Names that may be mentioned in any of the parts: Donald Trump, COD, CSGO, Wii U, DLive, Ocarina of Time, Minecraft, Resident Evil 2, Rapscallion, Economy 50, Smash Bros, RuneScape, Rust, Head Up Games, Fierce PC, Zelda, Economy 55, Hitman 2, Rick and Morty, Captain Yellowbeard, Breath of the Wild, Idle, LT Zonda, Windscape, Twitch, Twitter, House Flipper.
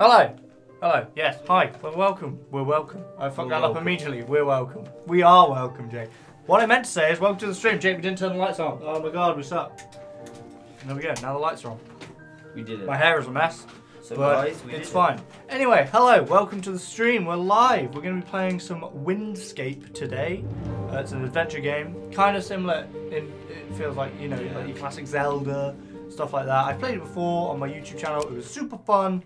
Hello. Hello. Yes. Hi. We're welcome. We're welcome. I fucked that up immediately. We're welcome. We are welcome, Jake. What I meant to say is welcome to the stream. Jake, we didn't turn the lights on. Oh my god, what's up? There we go. Now the lights are on. We did it. My hair is a mess. So but guys, it's fine. Anyway, hello, welcome to the stream. We're live. We're going to be playing some Windscape today. It's an adventure game, kind of similar. It feels like, you know, yeah, like your classic Zelda stuff like that. I played it before on my YouTube channel. It was super fun,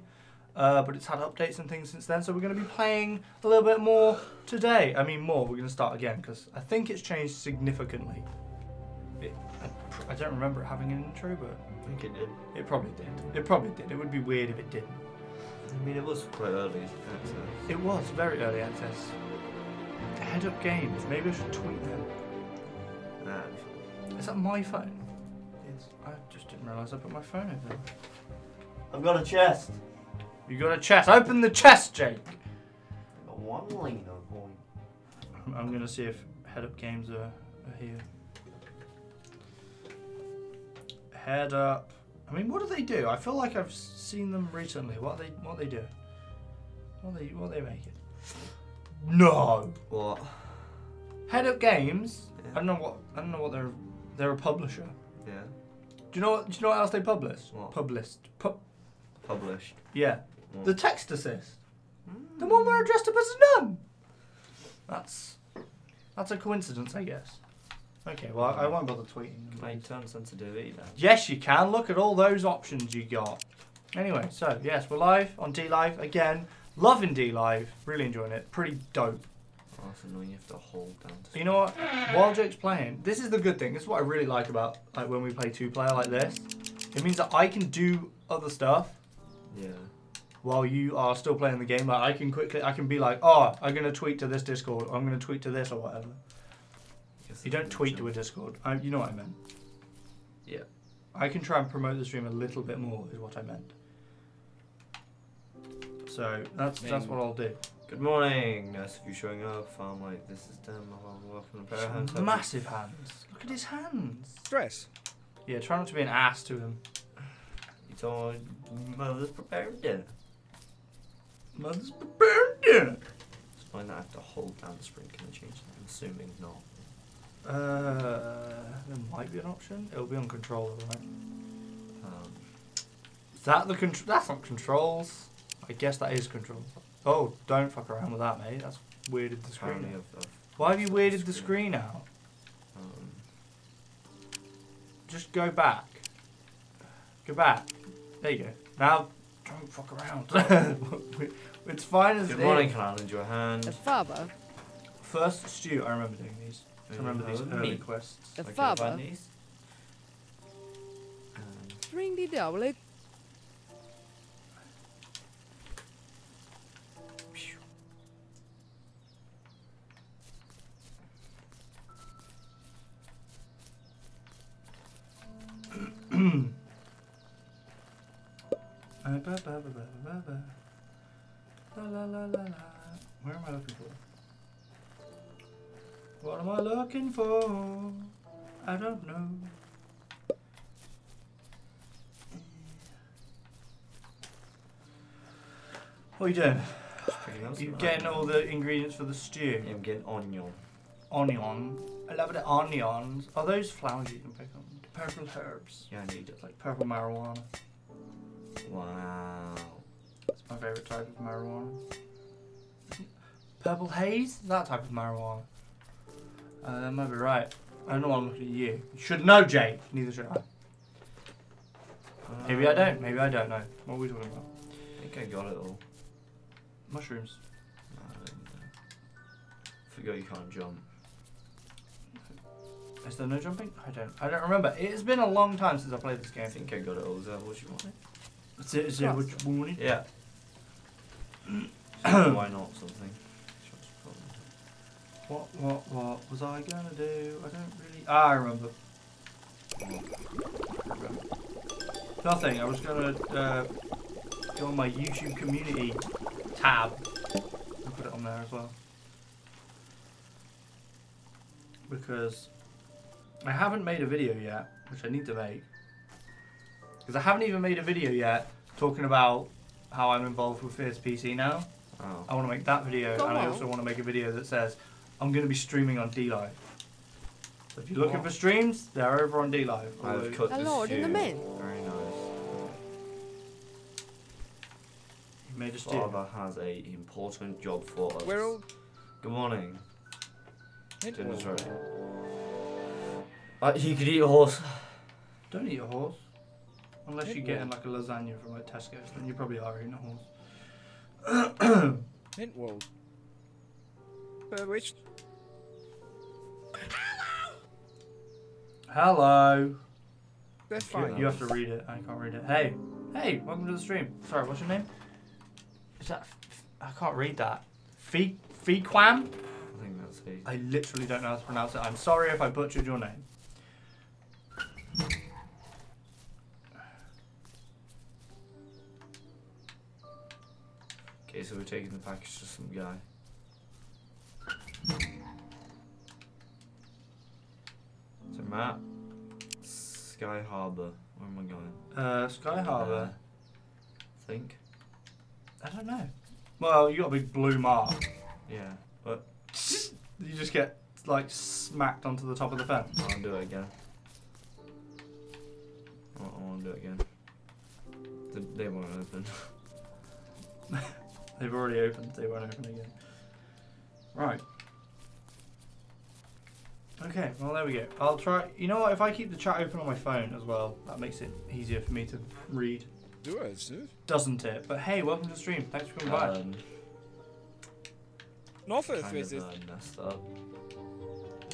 but it's had updates and things since then. So we're going to be playing a little bit more today. I mean, more. We're going to start again because I think it's changed significantly. I don't remember it having an intro, but I think it did. It probably did. It probably did. It would be weird if it didn't. I mean, it was quite early access. It was very early access. Head Up Games. Maybe I should tweet them. Nah. Is that my phone? Yes. I just didn't realise I put my phone over there. I've got a chest. You got a chest. Open the chest, Jake. I've got one lean on one. I'm gonna see if Head Up Games are here. Head Up. I mean, what do they do? I feel like I've seen them recently. What they do? What they make it? No. What? Head Up Games. Yeah. I don't know what they're a publisher. Yeah. Do you know what else they publish? What? Published. Yeah. What? The text assist. Mm. The one where I dressed up as a nun. That's a coincidence, I guess. Okay, well, I won't bother tweeting. Can I turn sensitivity down? Yes, you can. Look at all those options you got. Anyway, so, yes, we're live on DLive again. Loving DLive. Really enjoying it. Pretty dope. Oh, that's annoying. You have to hold down. To you know what? While Jake's playing, this is the good thing. This is what I really like about, like, when we play two-player like this. It means that I can do other stuff. Yeah. While you are still playing the game. Like, I can be like, oh, I'm going to tweet to this Discord. I'm going to tweet to this or whatever. You don't tweet to a Discord. You know what I meant. Yeah. I can try and promote the stream a little bit more, is what I meant. So that's what I'll do. Good morning. Nice of you showing up. I'm like, this is damn welcome. A pair of hands. Massive hands. Look at his hands. Stress. Yeah. Try not to be an ass to him. It's all mother's preparing dinner. Mother's preparing dinner. It's fine that I have to hold down the screen. Can I change that? I'm assuming not. There might be an option. It'll be on controller, right? Is that the control? That's not controls. I guess that is controls. Oh, don't fuck around with that, mate. That's weirded the screen. Why have you weirded the screen out? Just go back. Go back. There you go. Now, don't fuck around. It's fine as it is. Good morning, can I lend you a hand? The father. First stew, I remember doing these. I remember these early quests. The father. Ring the double. Where am I looking for? What am I looking for? I don't know. What are you doing? You're getting all the ingredients for the stew. Yeah, I'm getting onion. Onion. I love the onions. Are those flowers you can pick on? Purple herbs. Yeah, I need it. Like purple marijuana. Wow. That's my favourite type of marijuana. Purple haze? That type of marijuana. That might be right. I don't know why I'm looking at you. You should know, Jake. Neither should I. Maybe I don't. Maybe I don't know. What are we talking about? I think I got it all. Mushrooms. I don't know. Forgot you can't jump. Is there no jumping? I don't remember. It's been a long time since I played this game. I think I got it all. Is that what you wanted? Is that what you wanted? Yeah. So why not something? What was I gonna do? I don't really... Ah, I remember. Nothing, I was gonna go on my YouTube community tab and put it on there as well. Because I haven't made a video yet, which I need to make. Because I haven't even made a video yet talking about how I'm involved with Fierce PC now. Oh. I want to make that video, and I also want to make a video that says I'm going to be streaming on DLive. So if you're looking for streams, they're over on DLive. I've cut the Lord in the Mint. Very nice. Majesty. Father has a important job for us. We're all... Good morning. Dinner's ready. You could eat a horse. Don't eat a horse. Unless you're getting like a lasagna from like Tesco's, then you probably are eating a horse. Mintwald. Which? Hello! Hello! They're fine. You have to read it. I can't read it. Hey! Hey! Welcome to the stream. Sorry, what's your name? Is that... I can't read that. Fequam? I think that's it. I literally don't know how to pronounce it. I'm sorry if I butchered your name. Okay, so we're taking the package to some guy. So Matt, Sky Harbour. Where am I going? Sky Harbour. I think. I don't know. Well, you got a big blue mark. Yeah, but you just get like smacked onto the top of the fence. I want to do it again. I want to do it again. They won't open. They've already opened. They won't open again. Right. Okay. Well, there we go. I'll try. You know what? If I keep the chat open on my phone as well, that makes it easier for me to read. Do it, dude. Doesn't it? But hey, welcome to the stream. Thanks for coming by. Not first visit. Messed up.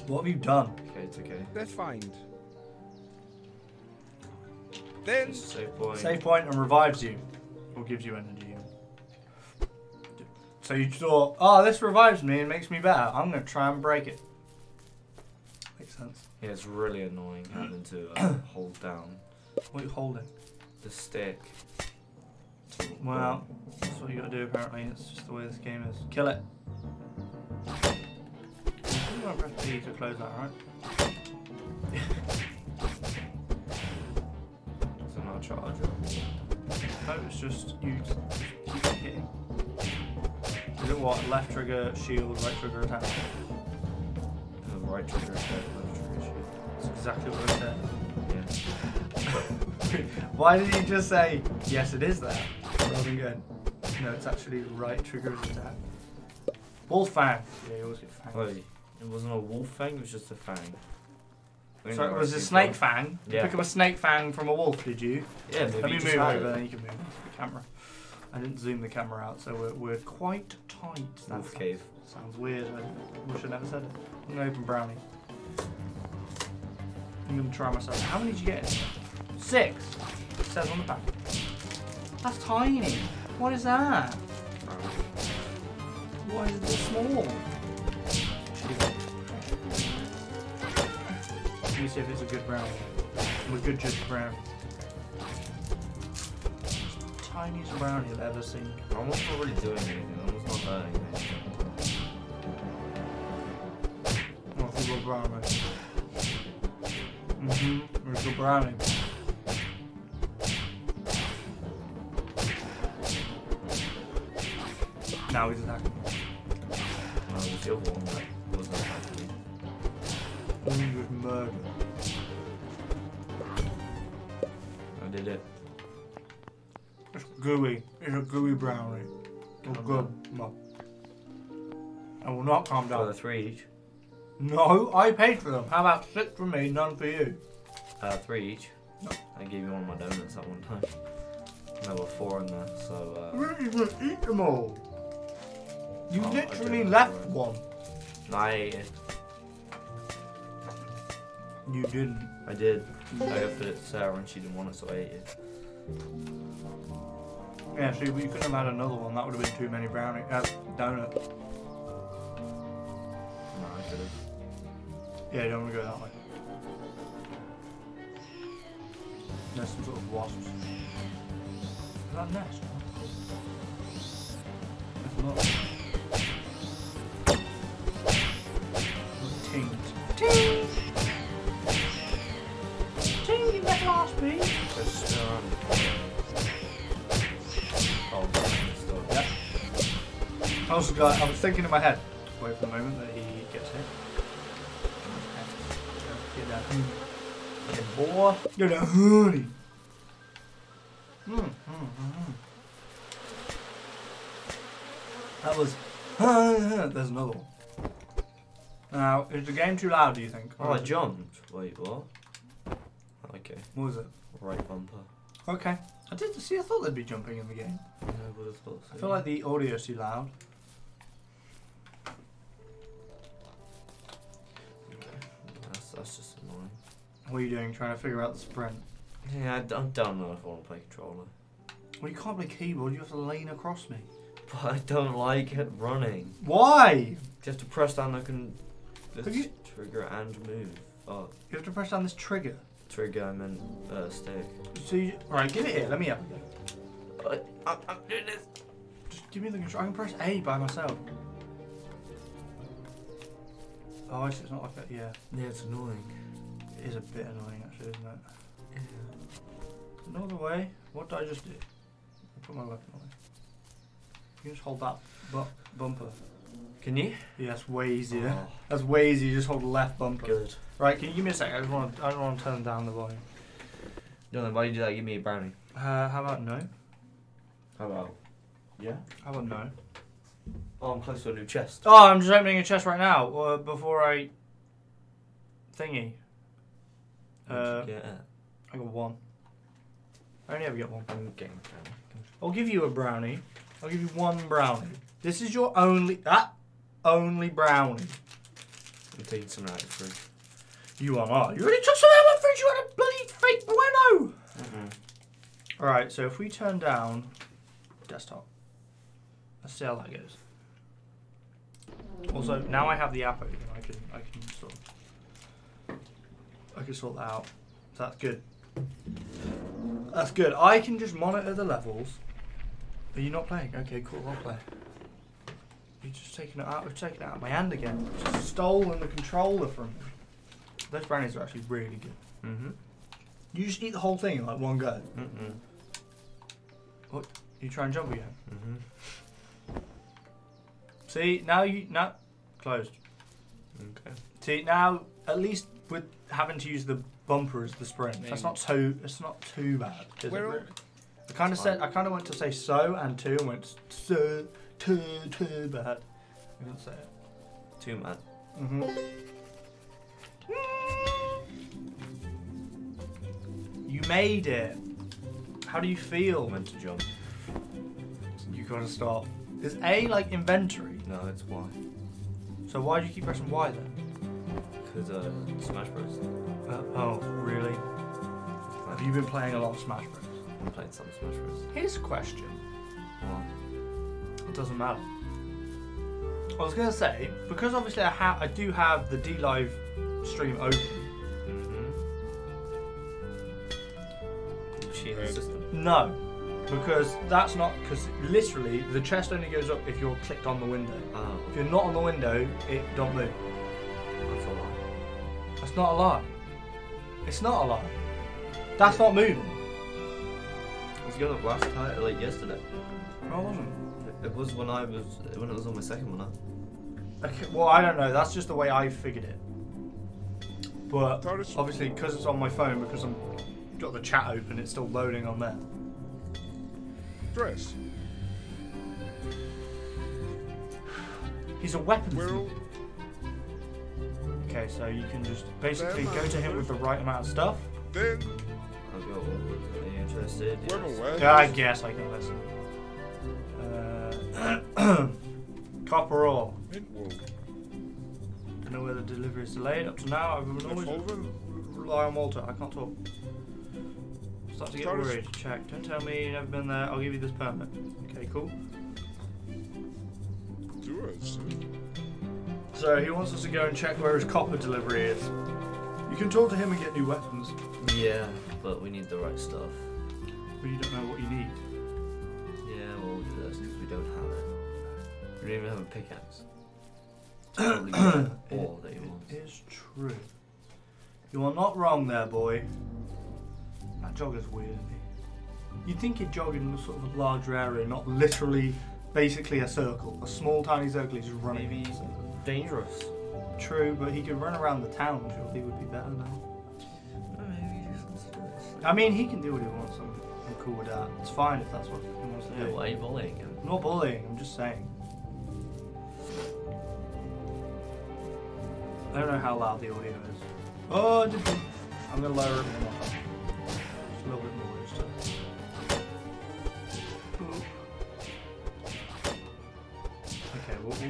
What have you done? Okay, it's okay. They're fine. Then save point. Save point and revives you, or gives you energy. So you thought, oh, this revives me and makes me better. I'm gonna try and break it. Makes sense. Yeah, it's really annoying having to hold down. What are you holding? The stick. Well, that's what you gotta do apparently. It's just the way this game is. Kill it. I'm gonna press P to close that, right? It's not a charger. No, it's just you keep hitting. Is it what? Left trigger, shield, right trigger, attack. Right trigger, attack, left trigger, shield. That's exactly what I said. Yeah. Why did you just say, yes it is that? Rather than going, no it's actually right trigger and attack. Wolf fang. Yeah, you always get fangs. Wait, it wasn't a wolf fang, it was just a fang. So it was a snake fang? Yeah. You pick up a snake fang from a wolf, did you? Yeah, maybe. Let me move over, then you can move the camera. I didn't zoom the camera out, so we're quite tight. Wolf cave. Sounds weird, I wish I never said it. I'm gonna open brownie. I'm gonna try myself. How many did you get? 6. It says on the back. That's tiny. What is that? Why is it this small? Let me see if it's a good brownie. We're good judge of brownie. Tiniest brownie I've ever seen. I'm almost not really doing anything. I'm almost not learning anything. Oh, it's a good brownie. Mm-hmm. It's a good brownie. Now he's attacking. No, it was the other one that wasn't attacking. He was murdered. I did it. It's gooey. It's a gooey brownie. It's good. I will not calm down. For the 3 each? No, I paid for them. How about 6 for me, none for you? 3 each? No. I gave you one of my donuts at one time. There were 4 in there, so... You didn't even eat them all. You literally left one. No, I ate it. You didn't. I did. I offered it to Sarah and she didn't want it, so I ate it. Yeah, see, we couldn't have had another one. That would have been too many brownies. Donuts. No, I could have. Yeah, you don't want to go that way. There's some sort of wasps. Is that a nest? That's not. Ting! Ting, that last piece! Oh, I also got, I was thinking in my head, wait for the moment that he gets hit. Get that. Get more. Get that honey. That was. There's another one. Now, is the game too loud, do you think? Oh, I jumped. Wait, what? Okay. What was it? Right bumper. Okay. I did see, I thought there'd be jumping in the game. Yeah, I would have thought so. I feel like the audio's too loud. Okay. That's just annoying. What are you doing? Trying to figure out the sprint? Yeah, I don't know if I want to play controller. Well, you can't play keyboard, you have to lean across me. But I don't like it running. Why? You have to press down this trigger and move. Oh. You have to press down this trigger? Trigger, I meant stick. So you, right, give it here, let me have a go. I'm doing this. Just give me the control, I can press A by myself. Oh, it's not like that, yeah. Yeah, it's annoying. It is a bit annoying actually, isn't it? Yeah. Another way, what did I just do? I put my left away. You can just hold that bumper. Can you? Yeah, that's way easier. Oh. That's way easier, you just hold the left bumper. Good. Right, can you give me a sec? I don't want to turn down the volume. No, then why do you do that? Give me a brownie. How about no? How about? Yeah? How about no? Oh, I'm close to a new chest. Oh, I'm just opening a chest right now, before I... Thingy. What'd you get? I got one. I only ever get one. I'm getting a brownie. I'll give you a brownie. I'll give you one brownie. This is your only... only brownie. I'm taking some out of the fridge. You are not. You already took some out of the fridge, you had a bloody fake bueno! Mm-hmm. Alright, so if we turn down desktop, let's see how that goes. Also, now I have the app open, I can sort that out. So that's good. That's good. I can just monitor the levels. Are you not playing? Okay, cool, I'll play. You've just taken it out, we've taken it out of my hand again. Just stolen the controller from me. Those brownies are actually really good. Mm-hmm. You just eat the whole thing in like one go. Mm-mm. What? You try and jump again? Mm-hmm. See, now you... No. Closed. Okay. See, now, at least with having to use the bumper as the sprint, it's not too bad, is it? Really? I kind of went to say so and two and went so, too bad. I didn't say it. Too mad. Mm-hmm. You made it. How do you feel? I meant to jump. You gotta stop. Is A like inventory? No, it's Y. So why do you keep pressing Y then? Because Smash Bros. Oh, really? Have you been playing a lot of Smash Bros? I've played some Smash Bros. Here's a question. What? It doesn't matter. I was gonna say, because obviously I do have the DLive stream open. No, because that's not, because literally the chest only goes up if you're clicked on the window. Oh. If you're not on the window, it don't move. That's a lie. That's not a lie. It's not a lie. That's not moving. I was going to blast title like yesterday. No, I wasn't. It was when it was on my second one. Okay, well, I don't know. That's just the way I figured it. But obviously, because it's on my phone, because I'm got the chat open, it's still loading on there. Dress. He's a weaponsman. Okay, so you can just basically go to him with the right amount of stuff. Then are you interested? Yes. I guess I can listen. Copper ore. Don't know where the delivery is delayed. Up to now, I've been always rely on Walter. I can't talk. Start to get worried. Check. Don't tell me you've never been there. I'll give you this permit. Okay, cool. Do it, sir. So he wants us to go and check where his copper delivery is. You can talk to him and get new weapons. Yeah, but we need the right stuff. But you don't know what you need. Yeah, well, that's because we don't have it. We don't even have a pickaxe. Totally all that he wants. It is true. You are not wrong there, boy. That jogger's weird, isn't he? You'd think he'd jog in a sort of larger area, not literally basically a circle. A small, tiny circle he's just running. Maybe he's dangerous. True, but he could run around the town, sure. He would be better now. I mean, he can do what he wants. I'm cool with that. It's fine if that's what he wants to do. Why are you bullying him? I'm not bullying, I'm just saying. I don't know how loud the audio is. Oh, I'm going to lower it more. Just a little bit more. Just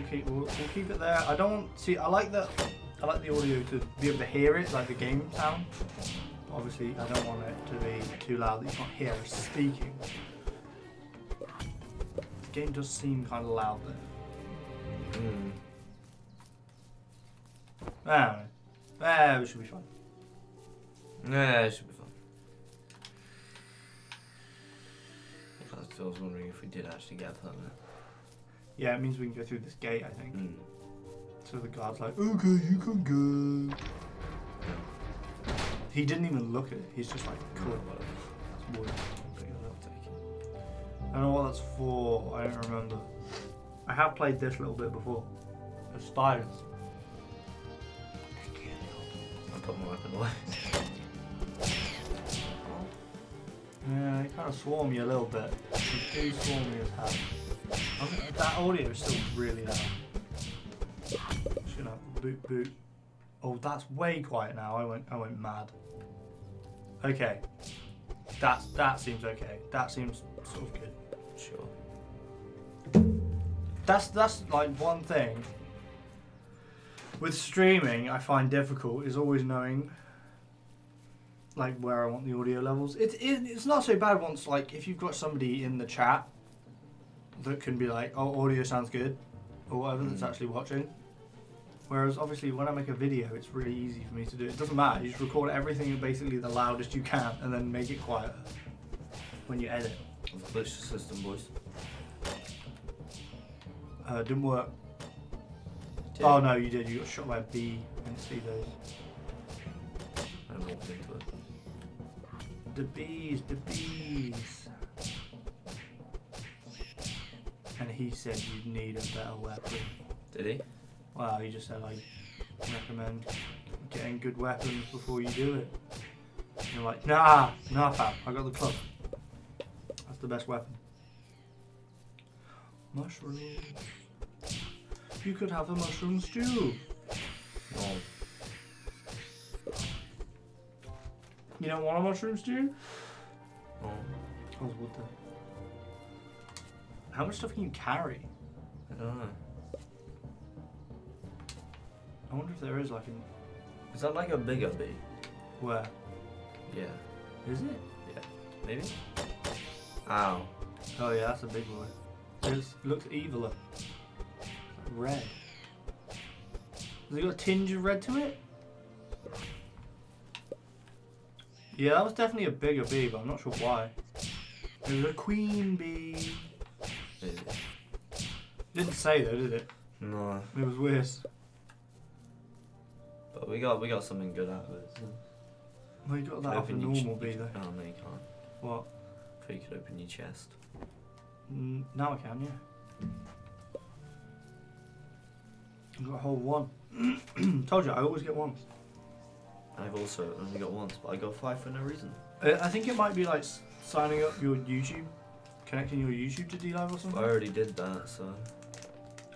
okay, we'll keep it there. I don't want, see, I like the audio to be able to hear it, like the game sound. Obviously, I don't want it to be too loud that you can't hear us speaking. The game does seem kind of loud there. Mm. I don't know. It should be fun. Yeah, it should be fun. I was wondering if we did actually get that. Yeah, it means we can go through this gate, I think. Mm. So the guard's like, okay, you can go. He didn't even look at it, he's just like, cool, whatever. That's wood. I don't know what that's for, I don't remember. I have played this a little bit before. There's spiders. I put my weapon away. Yeah, they kind of swarm you a little bit. They do swarm you as hell. That audio is still really loud. Should have boot boot. Oh, that's way quiet now. I went mad. Okay, that seems okay. That seems sort of good. Sure. That's like one thing with streaming I find difficult is always knowing like where I want the audio levels. It's not so bad once like if you've got somebody in the chat that can be like, oh, audio sounds good, or whatever that's actually watching. Whereas, obviously, when I make a video, it's really easy for me to do. It doesn't matter. You just record everything basically the loudest you can and then make it quieter when you edit. I've glitched the system, boys. Didn't work. Did. Oh, no, you did. You got shot by a bee. I didn't see those. I walked into it. The bees, the bees. And he said you'd need a better weapon. Did he? Wow, he just said I recommend getting good weapons before you do it. And you're like, nah fam, I got the club. That's the best weapon. Mushrooms. You could have a mushroom stew. No. You don't want a mushroom stew? No. Oh, what the? How much stuff can you carry? I don't know. I wonder if there is like a... Is that like a bigger bee? Where? Yeah. Is it? Yeah. Maybe? Ow. Oh yeah, that's a big one. It looks eviler. Red. Has it got a tinge of red to it? Yeah, that was definitely a bigger bee, but I'm not sure why. It was a queen bee. Is it? It didn't say though, did it? No. It was worse. But we got something good out of it. So. Well, you got that off a normal bee though. Oh no, you can't. What? So you could open your chest. Now I can, yeah. I've got a whole one. Told you, I always get one. I've also only got once, but I got 5 for no reason. I think it might be like signing up your YouTube, connecting your YouTube to DLive or something. I already did that, so.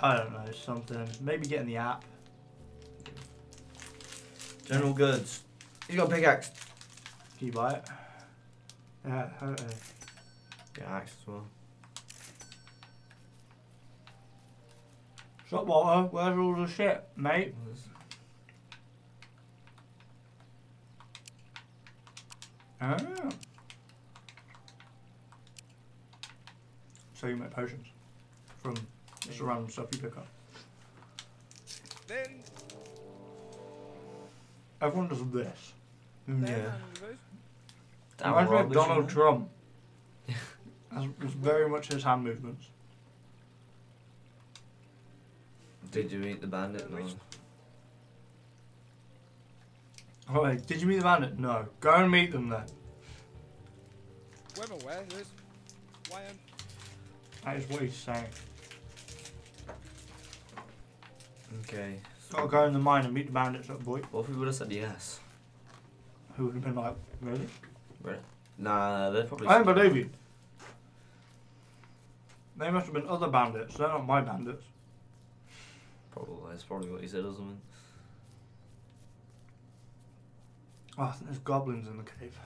I don't know, something. Maybe getting the app. General goods. He's got a pickaxe. Can you buy it? Yeah, get an axe as well. Shop water, where's all the shit, mate? Ah. So you make potions from just the random stuff you pick up. Then everyone does this. Yeah. Reminds me of Donald Trump. It's very much his hand movements. Did you meet the bandit? No. Oh, wait, did you meet the bandit? No. Go and meet them then. That is what he's saying. Okay. So I'll go in the mine and meet the bandits up, boy. What if we would have said yes? Who would have been like, really? Really? Nah, they're probably... I don't believe you. They must have been other bandits. They're not my bandits. Probably. That's probably what he said or something. Oh, I think there's goblins in the cave.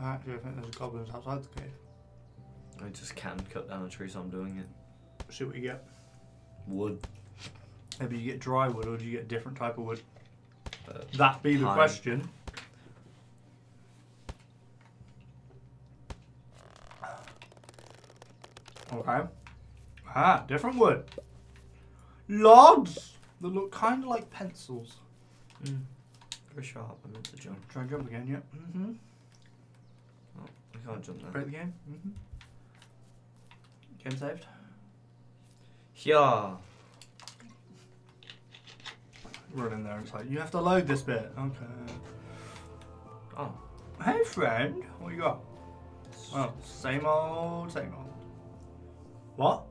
Actually, I think there's goblins outside the cave. I just can cut down a tree, so I'm doing it. See what you get. Wood. Maybe you get dry wood, or do you get a different type of wood? That be the question. Okay. Ah, different wood. Logs! They look kind of like pencils. Mm. Very sharp. I meant to jump. Try and jump again, yeah. Mm-hmm. Oh, I can't jump now. Break the game? Mm-hmm. Game saved. Yeah. Run in there and it's like, you have to load this bit. Okay. Oh. Hey, friend. What you got? Oh, same old, same old. What?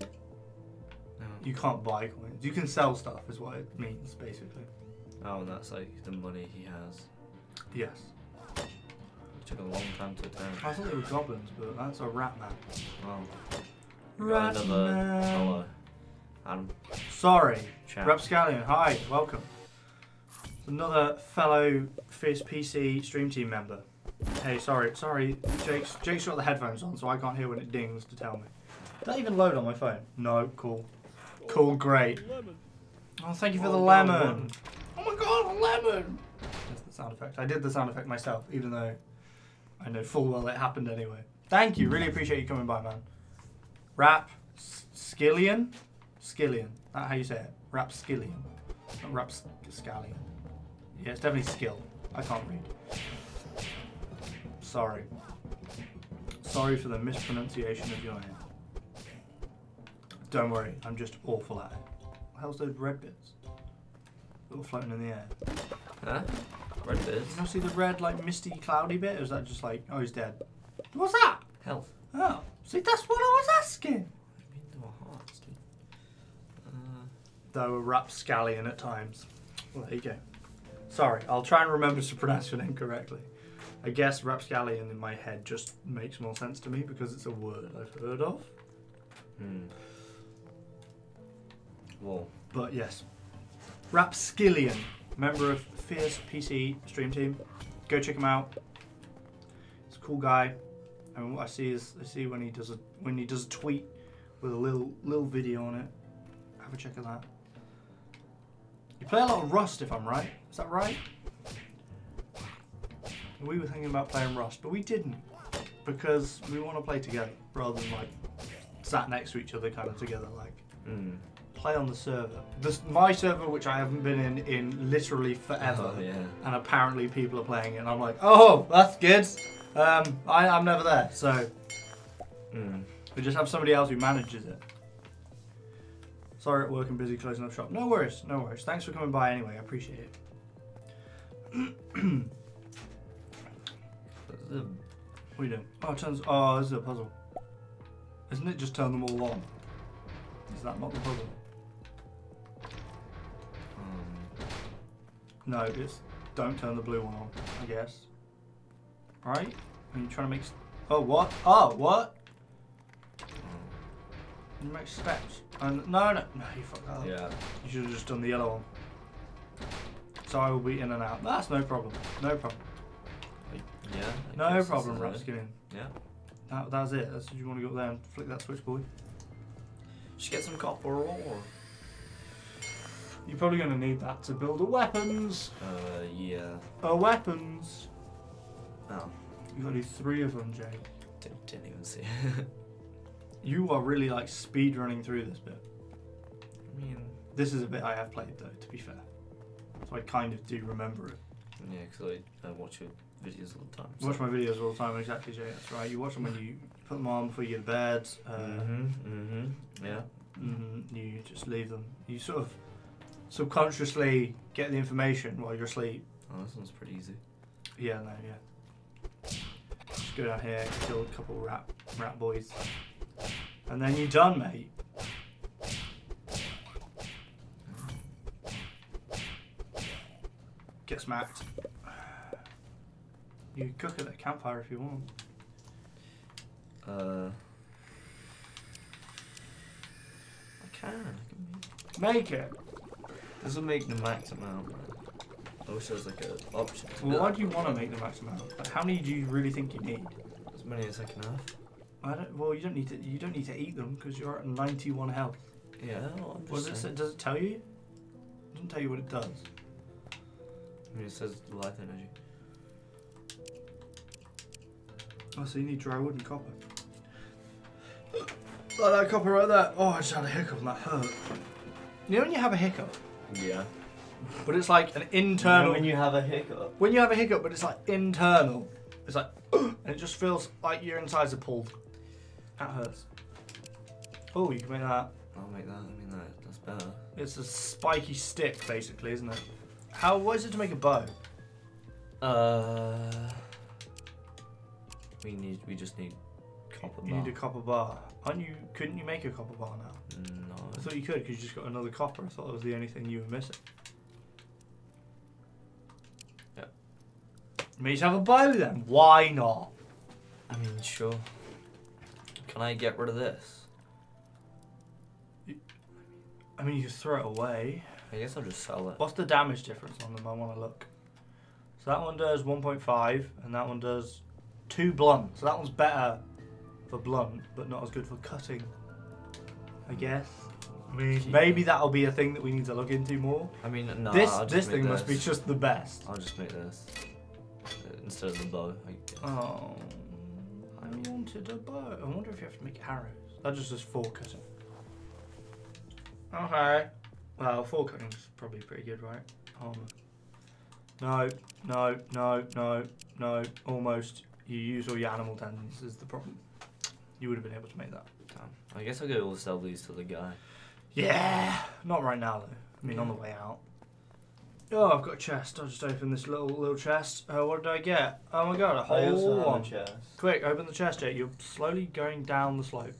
No. You can't buy coins. You can sell stuff is what it means, basically. Oh, and that's like the money he has. Yes. Took a long time to attain. I thought they were goblins, but that's a rat man. Well, rat man. Hello. Adam. Sorry. Rapscallion, hi, welcome. Another fellow Fierce PC stream team member. Hey, sorry. Jake's got the headphones on, so I can't hear when it dings to tell me. Did that even load on my phone? No, cool. Cool, great. Oh, thank you for the lemon. Oh my god, a lemon! That's the sound effect. I did the sound effect myself, even though... I know full well it happened anyway. Thank you. Really appreciate you coming by, man. Rapscallion? Skillion. That's how you say it. Rapscallion. Not Rapscallion. Yeah, it's definitely skill. I can't read. Sorry. Sorry for the mispronunciation of your name. Don't worry. I'm just awful at it. What the hell's those red bits? That were floating in the air. Huh? Red bit. You see the red, like, misty, cloudy bit? Or is that just like, oh, he's dead? What's that? Health. Oh. See, that's what I was asking. They were hearts, dude. They were Rapscallion at times. Well, there you go. Sorry, I'll try and remember to pronounce your name correctly. I guess Rapscallion in my head just makes more sense to me because it's a word I've heard of. Hmm. Well. But, yes. Rapscallion. Member of Fierce PC stream team. Go check him out. He's a cool guy. I mean, what I see is when he does a tweet with a little video on it. Have a check of that. You play a lot of Rust, if I'm right. Is that right? We were thinking about playing Rust, but we didn't because we want to play together rather than like sat next to each other, kind of together like. Mm. Play on the server. My server, which I haven't been in literally forever, oh, yeah. And apparently people are playing it, and I'm like, oh, that's good. I'm never there, so we just have somebody else who manages it. Sorry, at work and busy closing up shop. No worries, no worries. Thanks for coming by anyway. I appreciate it. What are you doing? Oh, it turns. Oh, this is a puzzle. Isn't it just turn them all on? Is that not the puzzle? No, it's don't turn the blue one on, I guess. Right? Are you trying to make... Oh, what? Oh, what? You make steps. No, you fucked that up. Yeah. You should have just done the yellow one. So I will be in and out. That's no problem. No problem. Yeah. No problem, Rapscallion. Yeah. That's it. That's what you want to go up there and flick that switch, boy. Just get some copper ore. You're probably going to need that to build a weapons. Yeah. A weapons. Oh. You've got to do 3 of them, Jake. Didn't even see it. You are really, like, speedrunning through this bit. I mean... This is a bit I have played, though, to be fair. So I kind of do remember it. Yeah, because I watch your videos all the time. So. I watch my videos all the time, exactly, Jake. That's right. You watch them when you put them on before you get to bed. Yeah. You just leave them. You sort of... subconsciously get the information while you're asleep. Oh, this one's pretty easy. Yeah, no, yeah. Just go down here, kill a couple rat boys. And then you're done, mate. Get smacked. You can cook at the campfire if you want. I can make it. Doesn't make the max amount. I wish there was like an option. Well, why do you want to make the max amount? Like, how many do you really think you need? As many as I can have. I don't. Well, you don't need to. You don't need to eat them because you're at 91 health. Yeah. What does it? Does it tell you? It doesn't tell you what it does. I mean, it says life energy. Oh, so you need dry wood and copper. Like that copper right there. Oh, I just had a hiccup and that hurt. You know when you have a hiccup? Yeah. But it's like an internal... You know when you have a hiccup? When you have a hiccup, but it's like internal. It's like... and it just feels like your insides are pulled. That hurts. Oh, you can make that. I'll make that. I mean, that's better. It's a spiky stick, basically, isn't it? How... What is it to make a bow? We just need... Copper bar. You need a copper bar. Aren't you? Couldn't you make a copper bar now? No. I thought you could because you just got another copper. I thought that was the only thing you were missing. Yeah. Maybe just have a bow then. Why not? I mean, sure. Can I get rid of this? I mean, you could throw it away. I guess I'll just sell it. What's the damage difference on them? I want to look. So that one does 1.5 and that one does 2 blunt. So that one's better for blunt, but not as good for cutting, I guess. I mean, maybe that'll be a thing that we need to look into more. I mean, no. This thing must be just the best. I'll just make this instead of the bow. I guess. Oh, I wanted a bow. I wonder if you have to make arrows. That just does 4 cutting. Okay. Well, 4 cutting is probably pretty good, right? Armor. No, no, no, no, no. Almost. You use all your animal tendons is the problem. You would have been able to make that. Damn. I guess I'll go sell these to the guy. Yeah! Not right now, though. I mean, on the way out. Oh, I've got a chest. I'll just open this little chest. What did I get? Oh my god, a whole one. Chest. Quick, open the chest, Jake. You're slowly going down the slope.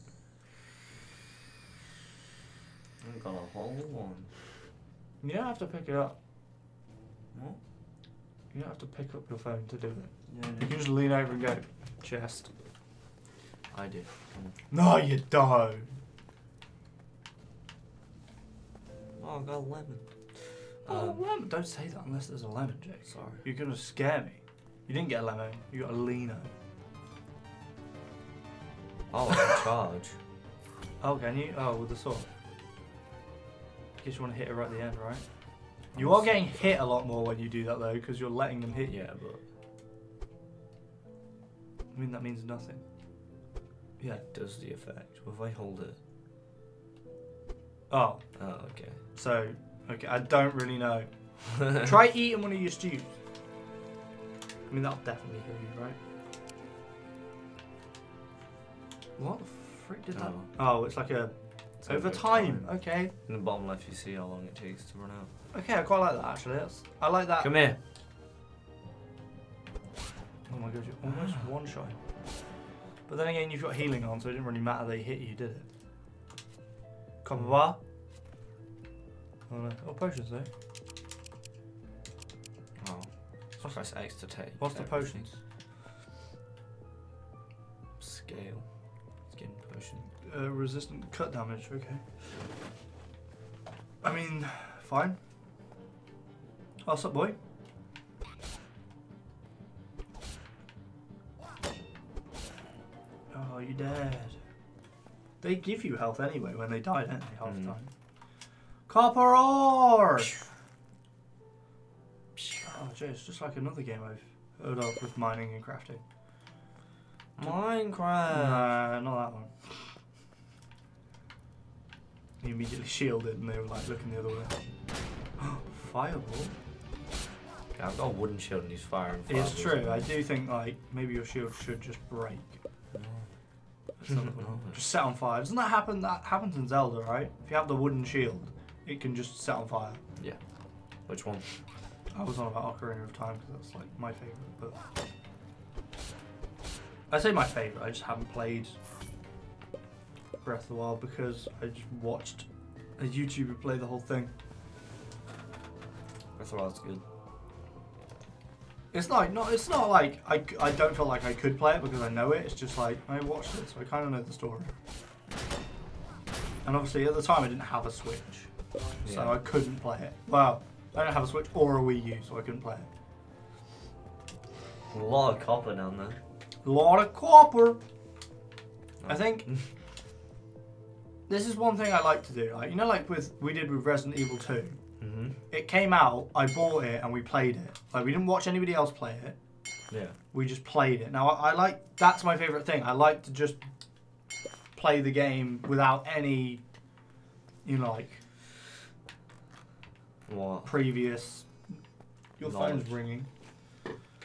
I've got a whole one. You don't have to pick it up. What? You don't have to pick up your phone to do it. Yeah, you can just lean over and go, chest. I do. No, you don't. Oh, I got a lemon. Oh, lemon. Don't say that unless there's a lemon, Jake. Sorry. You're going to scare me. You didn't get a lemon. You got a lino. Oh, I charge. Oh, can you? Oh, with the sword. Guess you want to hit it right at the end, right? You are getting hit a lot more when you do that, though, because you're letting them hit you. Yeah, but... I mean, that means nothing. Yeah, it does the effect. Well, if I hold it... Oh. Oh, okay. So, okay, I don't really know. Try eating one of your stews. I mean, that'll definitely heal you, right? What the frick did that... Oh, it's like a... It's over time, okay. In the bottom left, you see how long it takes to run out. Okay, I quite like that, actually. I like that. Come here. Oh my god, you're almost one shot. But then again, you've got healing on, so it didn't really matter they hit you, did it? Copper bar. Oh, no. Oh, potions, though. Oh. What's press X to take. What's the potions? Scale. Skin potion. Resistant cut damage, okay. I mean, fine. What's up, boy? Oh, you dead. They give you health anyway when they die, don't they, half the time? Copper ore! Oh, gee, it's just like another game I've heard of with mining and crafting. Minecraft! No, not that one. He immediately shielded and they were like looking the other way. Fireball? Yeah, I've got a wooden shield and he's firing fireballs. It's true, I do think like maybe your shield should just break. Just set on fire. Doesn't that happen? That happens in Zelda, right? If you have the wooden shield, it can just set on fire. Yeah. Which one? I was on about Ocarina of Time because that's like my favourite. But I say my favourite. I just haven't played Breath of the Wild because I just watched a YouTuber play the whole thing. Breath of the Wild's good. It's like not. It's not like I don't feel like I could play it because I know it. It's just like I watched it, so I kind of know the story. And obviously at the time I didn't have a Switch, so I couldn't play it. Well, I don't have a Switch or a Wii U, so I couldn't play it. A lot of copper down there. A lot of copper. I think this is one thing I like to do. Like, you know, like we did with Resident Evil 2. Mm-hmm. It came out, I bought it, and we played it. Like, we didn't watch anybody else play it. Yeah. We just played it. Now, I like... That's my favourite thing. I like to just play the game without any, you know, like... What? Previous... Your phone's ringing.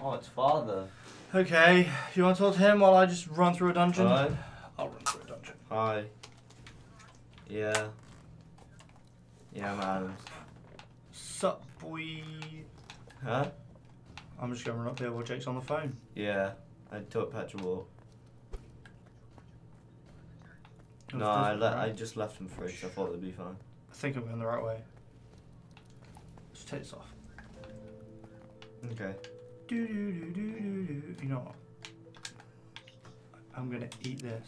Oh, it's father. Okay. You want to talk to him while I just run through a dungeon? Hi. I'll run through a dungeon. Hi. Yeah. Yeah, I'm Adams. Sup, boy? Huh? I'm just going to run up there while Jake's on the phone. Yeah, I took Patch a walk. No, I just left him free, so I thought it'd be fine. I think I'm going the right way. Just take this off. Okay. Do do do do do do. You know what? I'm going to eat this.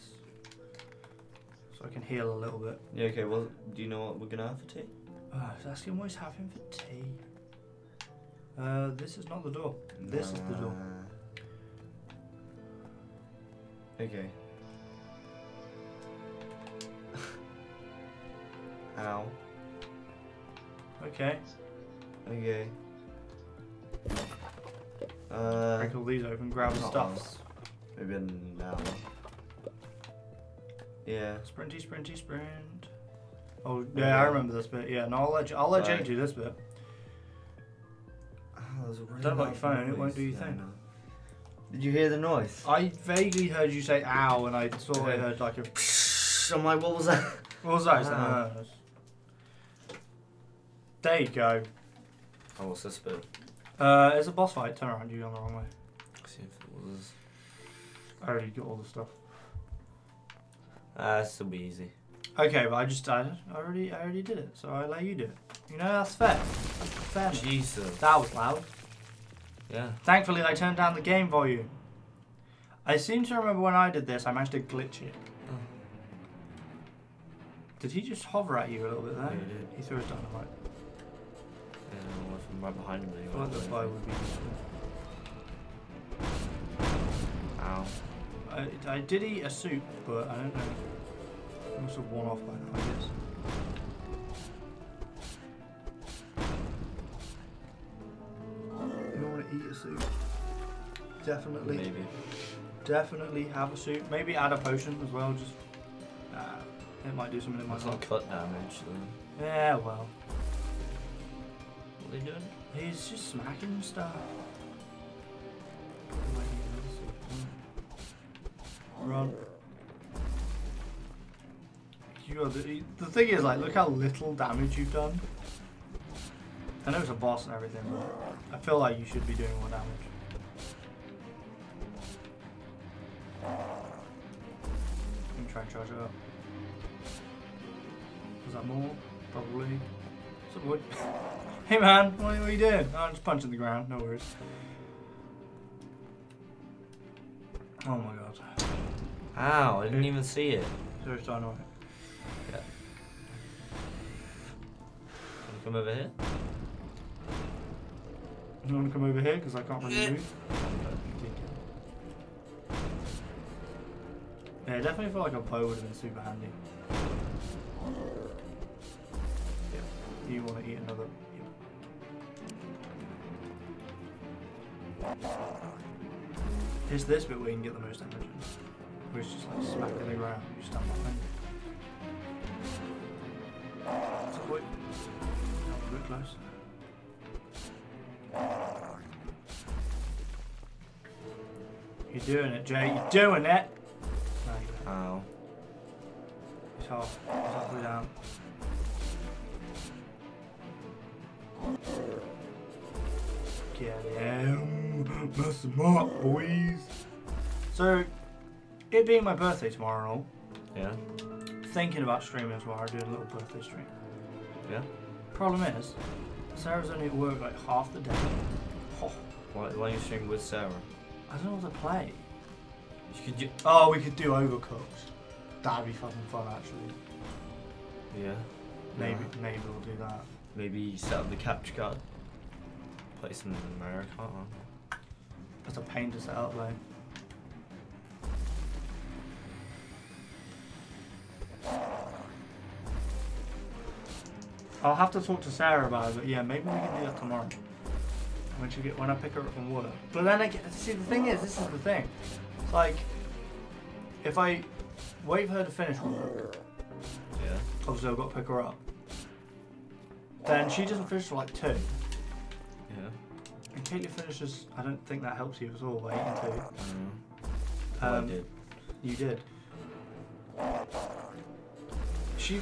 So I can heal a little bit. Yeah, okay, well, do you know what we're going to have for tea? I was asking what he's having for tea. This is not the door. This is the door. Okay. Ow. Okay. Okay. Break all these open, grab the stuffs. Maybe now. Yeah. Sprinty, sprinty, sprint. Oh yeah, I remember this bit. Yeah, no, I'll let Jake do this bit. Oh, really don't like your phone; it won't do your thing. No. Did you hear the noise? I vaguely heard you say "ow," and I sort of heard like a. I'm like, what was that? What was that? Ah. There you go. Oh, what's this bit? It's a boss fight. Turn around, you're going the wrong way. Let's see if it was. I already got all the stuff. This will be easy. Okay, but I already did it, so I let you do it. You know, that's fair. That's fair. Jesus. That was loud. Yeah. Thankfully, I turned down the game volume. I seem to remember when I did this, I managed to glitch it. Oh. Did he just hover at you a little bit there? Yeah, he did. He threw his dynamite. Yeah, I don't know if I'm right behind him. I thought the fly would be useful. Ow. I did eat a soup, but I don't know. I must have worn off by now, I guess. You don't want to eat a soup. Definitely. Maybe. Definitely have a soup. Maybe add a potion as well. Just it might do something in my soul. It's not cut damage, though. Yeah, well. What are they doing? He's just smacking stuff. Run. The thing is, like, look how little damage you've done. I know it's a boss and everything, but I feel like you should be doing more damage. Let me try and charge it up. Is that more? Probably. What's up, hey man, what are you doing? Oh, I'm just punching the ground, no worries. Oh my god. Ow, I didn't even see it. There's dynamite. Yeah. Wanna come over here? You wanna come over here? Because I can't really move. Yeah, I definitely feel like a bow would have been super handy. Yeah. Do you wanna eat another? Yeah. It's this bit where you can get the most damage. Where it's just like smacking the ground. You stamp my finger. It's quick. That was a bit close. You're doing it, Jay. You're doing it! No, ow. He's half. He's halfway down. Get him. Mess him up, boys. So, it being my birthday tomorrow and all. Yeah. Thinking about streaming as well. I do a little birthday stream. Yeah. Problem is, Sarah's only at work like half the day. Oh, Live stream with Sarah. I don't know what to play. You could oh, we could do Overcooked. That'd be fucking fun, actually. Yeah. Maybe we'll do that. Maybe set up the capture card. Play something in America. That's a pain to set up, though. I'll have to talk to Sarah about it, but yeah, maybe we can do that tomorrow. When I pick her up from work. But then again, see, the thing is, this is the thing. It's like, if I wait for her to finish work, yeah. Obviously I've got to pick her up. Then she doesn't finish till like 2. Yeah. And Katie finishes, I don't think that helps you at all, by 8 and 2. Well, I did. You did.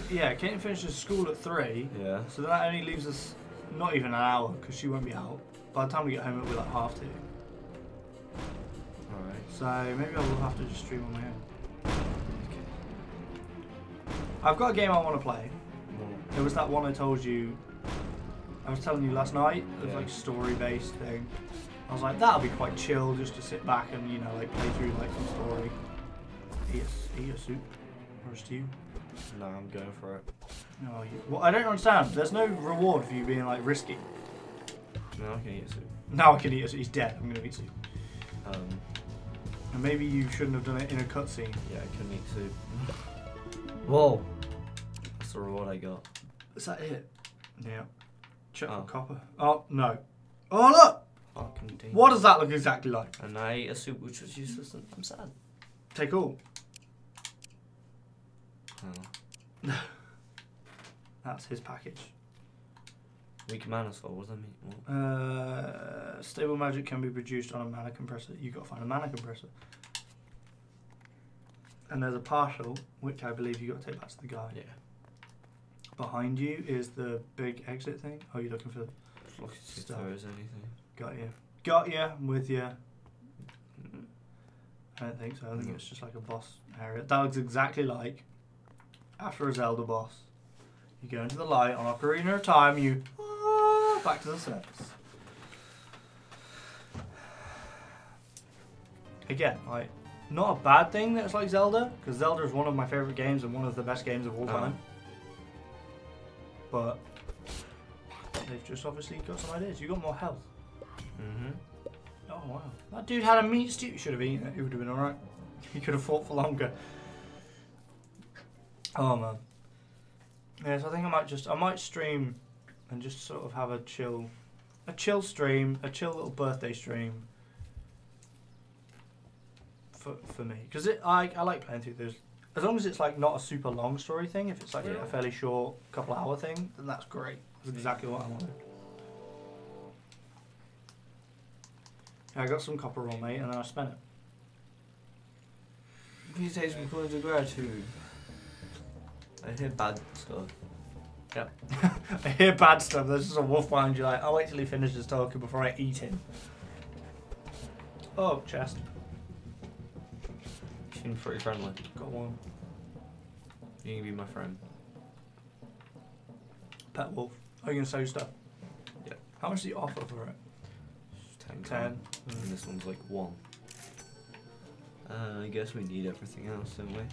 Yeah, Caitlin finishes school at 3. Yeah. So that only leaves us not even an hour because she won't be out. By the time we get home, it'll be like half 2. Alright. So maybe I will have to just stream on my own. Okay. I've got a game I want to play. Yeah. It was that one I told you. I was telling you last night. It was like story-based thing. I was like, that'll be quite chill just to sit back and you know like play through like some story. Eat a soup or a stew. No, I'm going for it. No, well, I don't understand. There's no reward for you being like risky. No, I can eat a soup. No, I can eat a soup. He's dead. I'm gonna eat soup. And maybe you shouldn't have done it in a cutscene. Yeah, I couldn't eat soup. Whoa, that's the reward I got. Is that it? Yeah. Check for copper. Oh no. Oh look. What does that look exactly like? And I ate a soup which was useless. And I'm sad. Take all. No. That's his package. Weak mana soul, what does that mean? Stable magic can be produced on a mana compressor. You've got to find a mana compressor. And there's a partial, which I believe you've got to take back to the guy. Yeah. Behind you is the big exit thing. Oh, you're looking for if there is anything. Got you. Got you. I'm with you. I don't think so. I think it's just like a boss area. That looks exactly like... After a Zelda boss, you go into the light on Ocarina of Time, you back to the surface. Again, like, not a bad thing that it's like Zelda, because Zelda is one of my favourite games and one of the best games of all time. But they've just obviously got some ideas. You got more health. Mm-hmm. Oh, wow. That dude had a meat stew. You should have eaten it. It would have been alright. He could have fought for longer. Oh man. Yeah, so I think I might stream and just sort of have a chill stream, a chill little birthday stream for me. Because I like playing through those. As long as it's like not a super long story thing, if it's like a fairly short couple hour thing, then that's great. That's exactly what I wanted. Yeah, I got some copper roll, mate, and then I spent it. These days we call it a gratitude. I hear bad stuff. Yep. I hear bad stuff. There's just a wolf behind you like, I'll wait till he finishes talking before I eat him. Oh, chest. You seem pretty friendly. Got one. You can be my friend. Pet wolf. Oh, you're going to sell stuff? Yep. How much do you offer for it? £10. And this one's like £1. I guess we need everything else, don't we?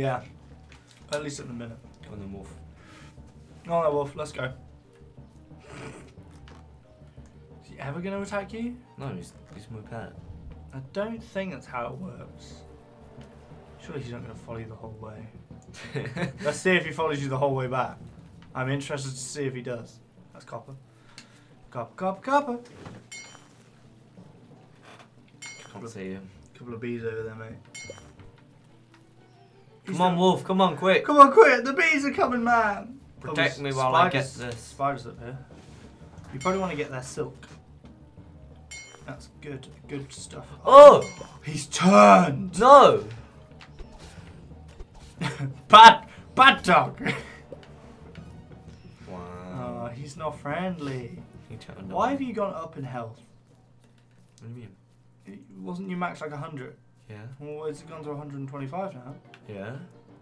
Yeah. At least at the minute. On the wolf. On the wolf, let's go. Is he ever going to attack you? No, he's my pet. I don't think that's how it works. Surely he's not going to follow you the whole way. Let's see if he follows you the whole way back. I'm interested to see if he does. That's copper. Copper, copper, copper. Can't see him. Couple of bees over there, mate. Come on, wolf, come on, quick. Come on, quick, the bees are coming, man. Protect me while I get this. Spiders up here. You probably want to get their silk. That's good stuff. Oh! He's turned! No! Bad dog! Wow. Oh, he's not friendly. He turned Why have you gone up in health? What do you mean? Wasn't your max like 100? Yeah. Well, it's gone to 125 now. Yeah.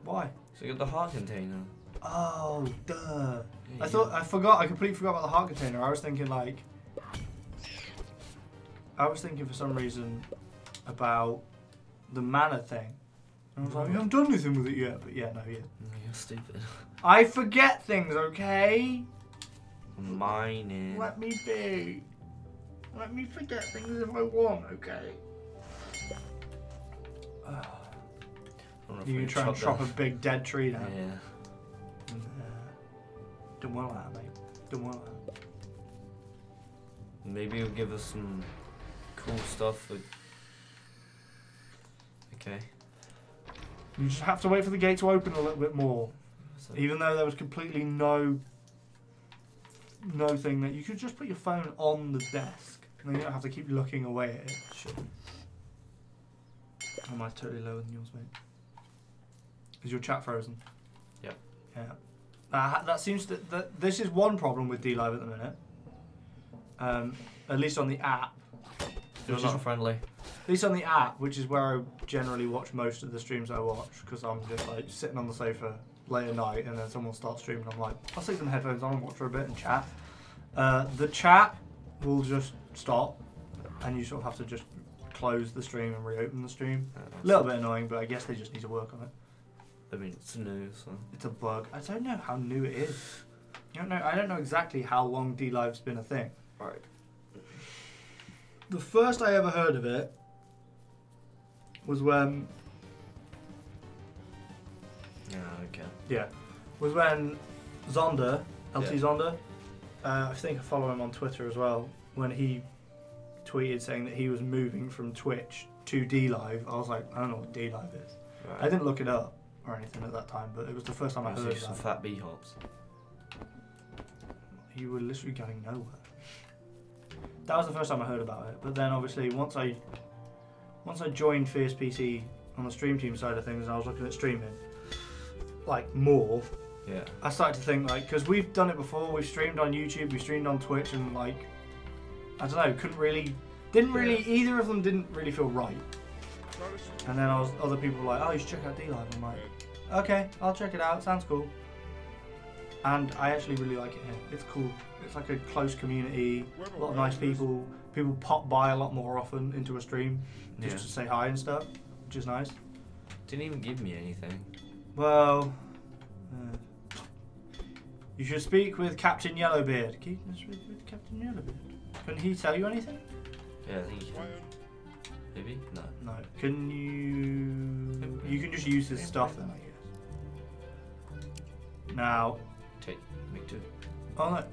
Why? So you got the heart container. Oh, duh. Yeah, I completely forgot about the heart container. I was thinking like I was thinking for some reason about the mana thing. And I was like, you haven't done anything with it yet, but yeah, no, yeah. No, you're stupid. I forget things, okay? Mining. Let me be. Let me forget things if I want, okay? You try and chop a big dead tree down. Yeah. Don't want that, mate. Don't want that. Maybe it'll give us some cool stuff. For... Okay. You just have to wait for the gate to open a little bit more. So, even though there was completely no thing that you could just put your phone on the desk and then you don't have to keep looking away at it. Sure. Oh, mine's totally lower than yours, mate. Is your chat frozen? Yep. Yeah. That seems to. This is one problem with DLive at the minute. At least on the app. You're not friendly. At least on the app, which is where I generally watch most of the streams I watch, because I'm just like sitting on the sofa late at night and then someone starts streaming and I'm like, I'll stick some headphones on and watch for a bit and chat. The chat will just stop and you sort of have to just close the stream and reopen the stream. A little bit annoying, but I guess they just need to work on it. I mean, it's new, so... It's a bug. I don't know how new it is. I don't know exactly how long DLive's been a thing. Right. The first I ever heard of it was when... Was when Zonda, LT Zonda, I think I follow him on Twitter as well, when he tweeted saying that he was moving from Twitch to DLive. I was like, I don't know what DLive is. Right. I didn't look it up or anything at that time, but it was the first time I heard of some fat B-hops. You were literally going nowhere. That was the first time I heard about it, but then obviously once I joined Fierce PC on the stream team side of things and I was looking at streaming, like more, I started to think, like, because we've done it before, we've streamed on YouTube, we streamed on Twitch, and like, I don't know, either of them didn't really feel right. And then other people were like, oh, you should check out DLive. I'm like, okay, I'll check it out, sounds cool. And I actually really like it here. It's cool. It's like a close community, a lot of nice people. People pop by a lot more often into a stream just to say hi and stuff, which is nice. Didn't even give me anything. Well, you should speak with Captain Yellowbeard. Can you speak with Captain Yellowbeard? Can he tell you anything? Yeah, I think he can. Maybe? No. No. Can you... You can just use his stuff then, I guess. Now... Make two. Oh no,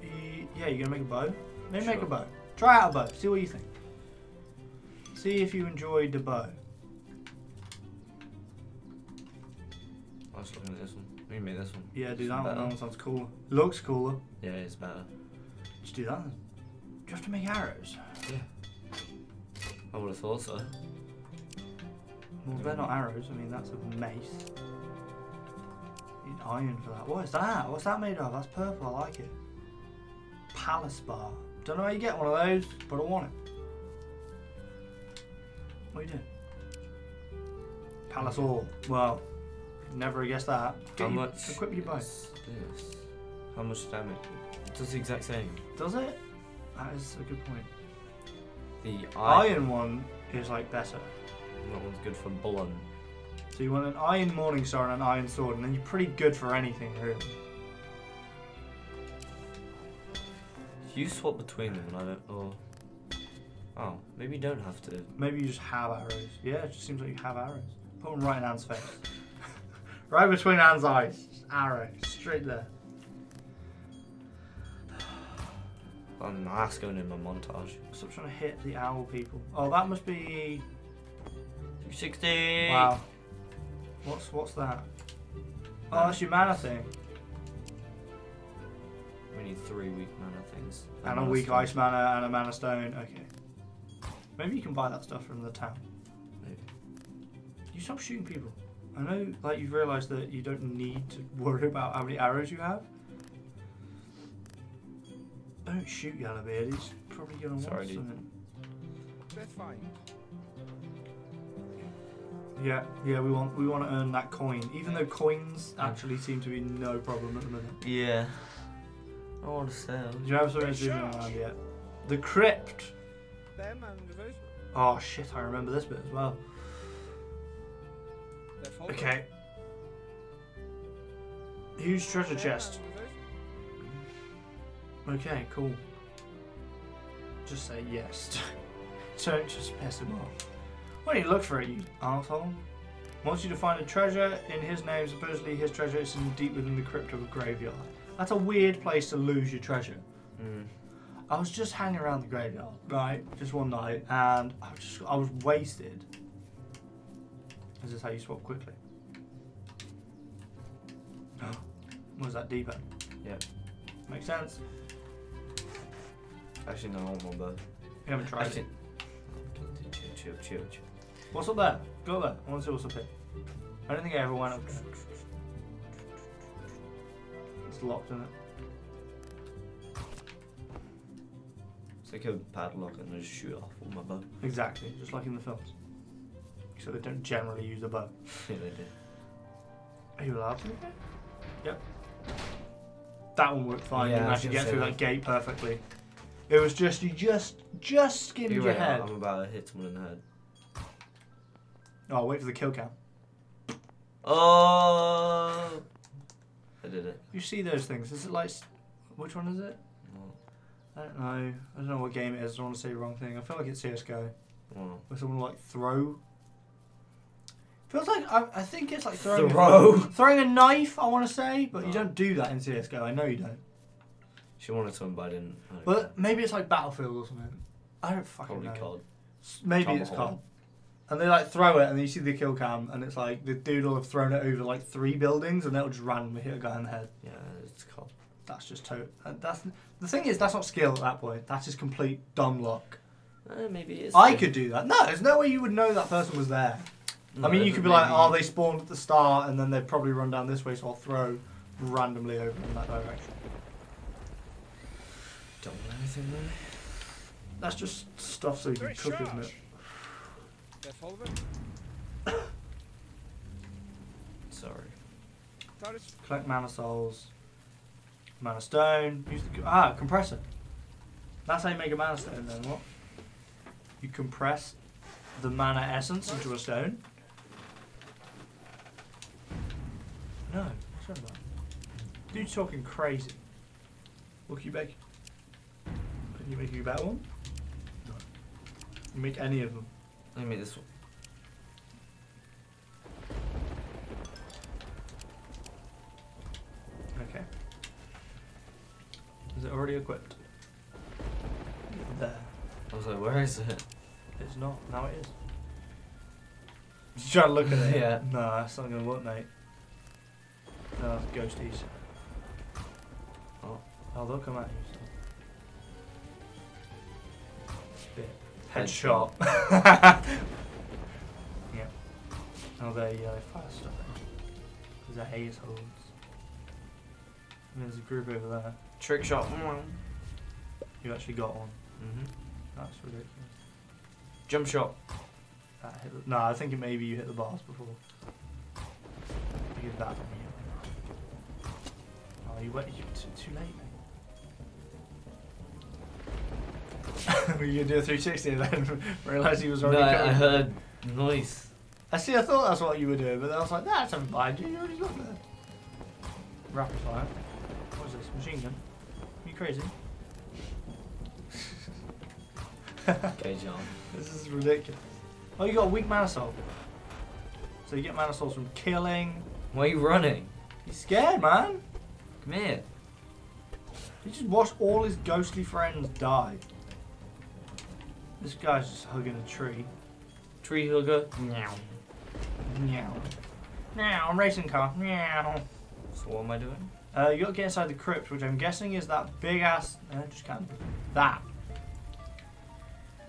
you're gonna make a bow? Maybe make a bow. Try out a bow, see what you think. See if you enjoyed the bow. I was looking at this one. We can make this one. Yeah, do that one. That one sounds cooler. Looks cooler. Yeah, it's better. Just do that then. Do you have to make arrows? Yeah. I would have thought so. Well, they're not arrows, I mean, that's a mace. Need iron for that. What is that? What's that made of? That's purple, I like it. Palace bar. Don't know how you get one of those, but I want it. What are you doing? Palace orb. Well, never guess that. How much? Equip your bow. How much damage? It does the exact same. Does it? That is a good point. The iron one is like better. That one's good for bullen. So you want an iron morning star and an iron sword, and then you're pretty good for anything, really. You swap between them, and I don't. Oh, maybe you don't have to. Maybe you just have arrows. Yeah, it just seems like you have arrows. Put them right in Anne's face. Right between Anne's eyes. Just arrow, straight there. And that's going in my montage. Stop trying to hit the owl people. Oh, that must be 60. Wow. What's that? Oh, that's your mana thing. We need 3 weak mana things. And a weak ice mana and a mana stone. Okay. Maybe you can buy that stuff from the town. Maybe. You stop shooting people. I know, like, you've realised that you don't need to worry about how many arrows you have. Don't shoot Yellowbeard. He's probably gonna want something. That's fine. Yeah, we want to earn that coin, even though coins actually seem to be no problem at the minute. Yeah. I want to sell. Do you have something to do now? Yeah. The crypt. them and reverse. Oh shit, I remember this bit as well. Okay. Huge treasure chest. Okay, cool. Just say yes. Don't just piss him off. Why do you look for it, you arsehole? Wants you to find a treasure in his name. Supposedly his treasure is deep within the crypt of a graveyard. That's a weird place to lose your treasure. Mm. I was just hanging around the graveyard, right? Just one night, and I was wasted. Is this how you swap quickly? What was that, D-bag? Yeah. Makes sense. Actually, no, I want one, but... You haven't tried it. Chill, chill, chill. What's up there? Go there. I want to see what's up here. I don't think I ever went up there. It's locked, isn't it? It's like a padlock and I just shoot off with my bow. Exactly, just like in the films. Except they don't generally use a bow. Yeah, they do. Are you allowed to do that? Yep. That one worked fine. Yeah, you managed to get through that gate perfectly. It was just, you just skimmed your head. I'm about to hit someone in the head. Oh, wait for the kill cam. Oh! I did it. You see those things. Is it like, which one is it? Oh. I don't know. I don't know what game it is. I don't want to say the wrong thing. I feel like it's CSGO. Oh. Where someone like throw. Feels like, I think it's like throwing throwing a knife, I want to say, but you don't do that in CSGO. I know you don't. She wanted something, but I didn't. But maybe it's like Battlefield or something. I don't fucking know. Probably COD. Maybe it's COD. And they like throw it, and you see the kill cam, and it's like the dude will have thrown it over like 3 buildings, and they'll just randomly hit a guy in the head. Yeah, it's COD. That's just total. That's the thing is, that's not skill at that point. That's just complete dumb luck. Maybe it's. I could do that. No, there's no way you would know that person was there. No, I mean, you could be like, oh, they spawned at the start, and then they'd probably run down this way, so I'll throw randomly over in that direction. Don't know anything, really. That's just stuff so you can cook, isn't it? Sorry. Collect mana souls. Mana stone. Use the... Ah, compressor. That's how you make a mana stone, then, what? You compress... the mana essence into a stone. No, what's wrong with that? Dude's talking crazy. What can you make? Can you make a better one? No. You make any of them. Let me make this one. Okay. Is it already equipped? There. I was like, where is it? It's not. Now it is. Just trying to look at it. Yeah. No, that's not going to work, mate. No, that's ghosties. Oh. Oh, they'll come at you. So. Spit. Headshot. Yeah. Oh, they're yellow fire stuff. There's a haze holds. And there's a group over there. Trick shot. You actually got one. Mm-hmm. That's ridiculous. Jump shot. No, I think maybe you hit the bars before. You did that immediately. Oh, you went too late, mate. Were you going to do a 360 and then realised he was already coming? No, I heard noise. I see, I thought that's what you were doing, but then I was like, that's something behind you, you already got there. Rapid fire. What is this? Machine gun? Are you crazy? Okay, John. This is ridiculous. Oh, you got a weak mana soul. So you get mana souls from killing. Why are you running? He's scared, man. Come here. He just watched all his ghostly friends die. This guy's just hugging a tree. Tree hugger. Meow. Meow. Meow. I'm racing car. Meow. So what am I doing? You got to get inside the crypt, which I'm guessing is that big ass. I just can't. That.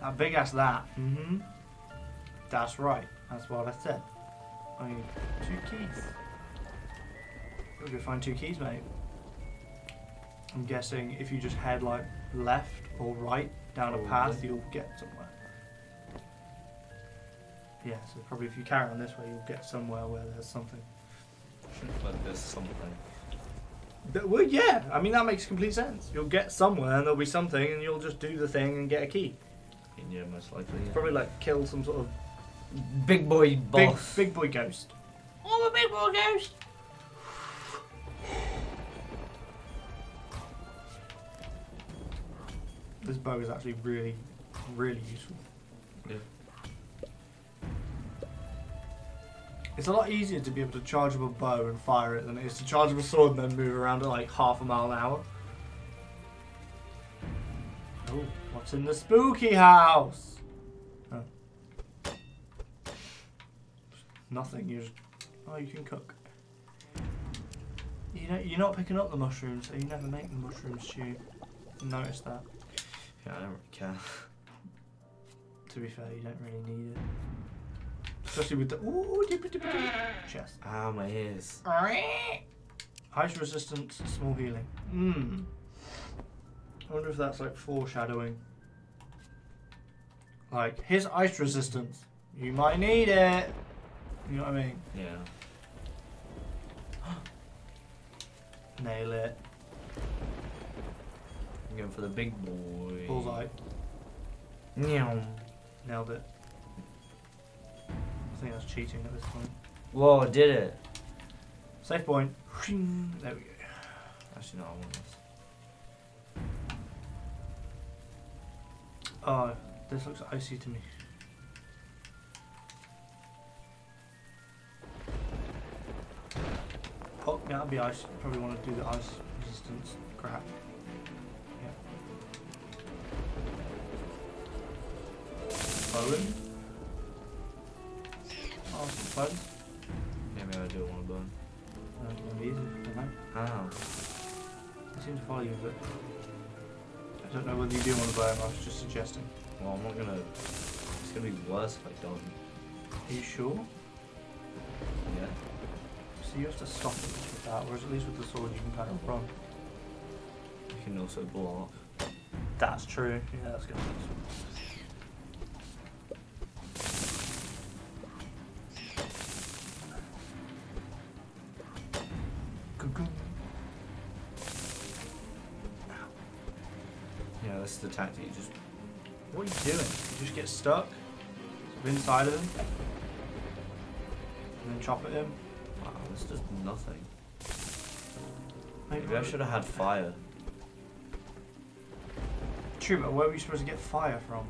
That big ass that. Mm-hmm. That's right. That's what I said. I need 2 keys. We'll go find 2 keys, mate. I'm guessing if you just head like left or right down a path, you'll get somewhere. Yeah, so probably if you carry on this way, you'll get somewhere where there's something. Like there's something. But, well, yeah. I mean, that makes complete sense. You'll get somewhere and there'll be something and you'll just do the thing and get a key. Yeah, most likely. Yeah. Probably like kill some sort of big boy boss. Big boy ghost. Oh, a big boy ghost! This bow is actually really, really useful. Yeah. It's a lot easier to be able to charge up a bow and fire it than it is to charge up a sword and then move around at like half a mile an hour. Oh, what's in the spooky house? Oh. Nothing. You just, oh, you can cook. You know, you're not picking up the mushrooms, so you never make the mushroom stew. Notice that. Yeah, I don't really care. To be fair, you don't really need it. Especially with the chest. Ah, my ears. Highest resistance, small healing. Mmm. I wonder if that's like foreshadowing. Like, here's ice resistance. You might need it. You know what I mean? Yeah. Nail it. I'm going for the big boy. Bullseye. Nailed it. I think that's cheating at this point. Whoa, I did it. Safe point. There we go. Actually, no, I want this. Oh, this looks icy to me. Oh, yeah, that'd be ice. Probably want to do the ice resistance crap. Yeah. Bowen. Oh, some buttons. Yeah, maybe I do want a bone. That's going to be easy, don't know. Oh. It seems to follow you a bit. I don't know whether you do want to buy them, I was just suggesting. Well, I'm not gonna... It's gonna be worse if I don't. Are you sure? Yeah. So you have to stop it with that, whereas at least with the sword you can paddle from. You can also block. That's true. Yeah, that's good. The tactic, you just, what are you doing? You just get stuck inside of him and then chop at him. Wow, this does nothing. Maybe I should have had fire. True, but where were you supposed to get fire from?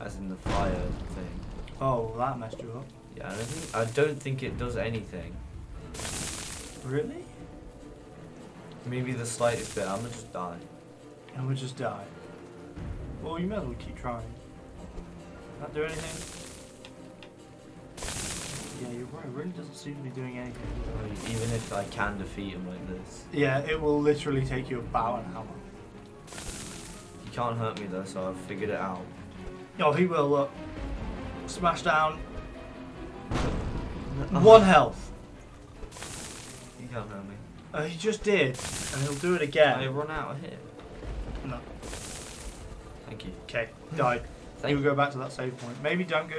As in the fire thing. Oh, that messed you up. Yeah, I don't think it does anything. Really? Maybe the slightest bit. I'ma just die. I'ma just die. Well, you may as well keep trying. Not do anything. Yeah, you're right. It really doesn't seem to be doing anything. Even if I can defeat him like this. Yeah, it will literally take you about an hour. You can't hurt me though, so I've figured it out. Oh, he will, look. Smash down. One health. He can't hurt me. He just did, and he'll do it again. I run out of hit. No. Thank you. Okay, died. You'll go back to that save point. Maybe don't go.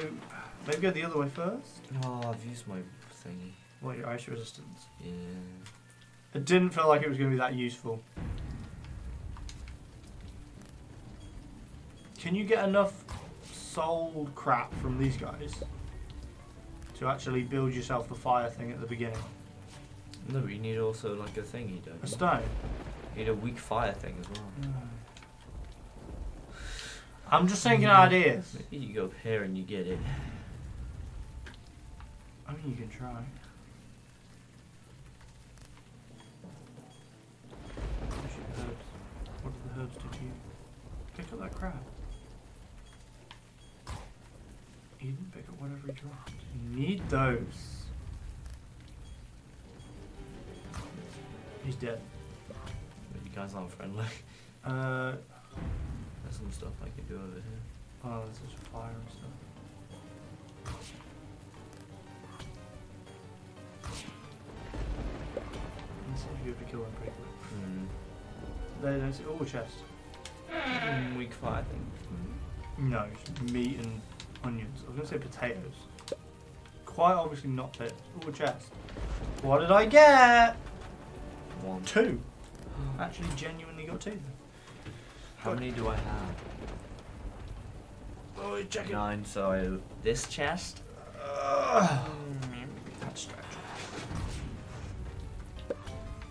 Maybe go the other way first. Oh, I've used my thingy. What, your ice resistance? Yeah. It didn't feel like it was going to be that useful. Can you get enough soul crap from these guys to actually build yourself the fire thing at the beginning? No, but you need also like a thingy, don't you? A stone. You need a weak fire thing as well. No. I'm just thinking ideas. Maybe you go up here and you get it. I mean, you can try. Herbs. What did the herbs do to you? Pick up that crab. You didn't pick up whatever you dropped. You need those. He's dead. But you guys aren't friendly. Some stuff I can do over here. Oh, there's just fire and stuff. Let's see if you have to kill them pretty quick. They don't see. Oh, chest. Weak fire thing. No, meat and onions. I was going to say potatoes. Quite obviously not fit. Oh, chest. What did I get? One. Two. Actually, genuinely got two. How many do I have? Oh, you check it. 9, so this chest.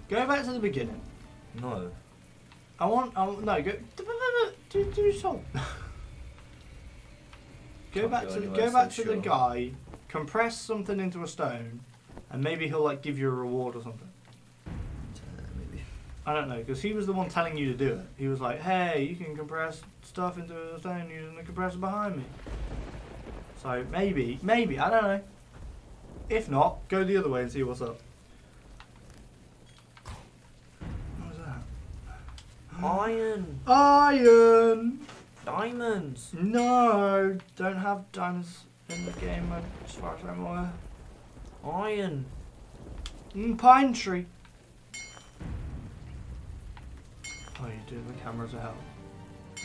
Go back to the beginning. No. I want no, go do something. Go back to the guy, compress something into a stone, and maybe he'll like give you a reward or something. Maybe. I don't know, because he was the one telling you to do it. He was like, hey, you can compress stuff into a stone using the compressor behind me. So maybe, I don't know. If not, go the other way and see what's up. What was that? Iron! Iron! Diamonds! No, don't have diamonds in the game as far as I'm aware. Iron! Pine tree! Oh, you're doing the cameras a help.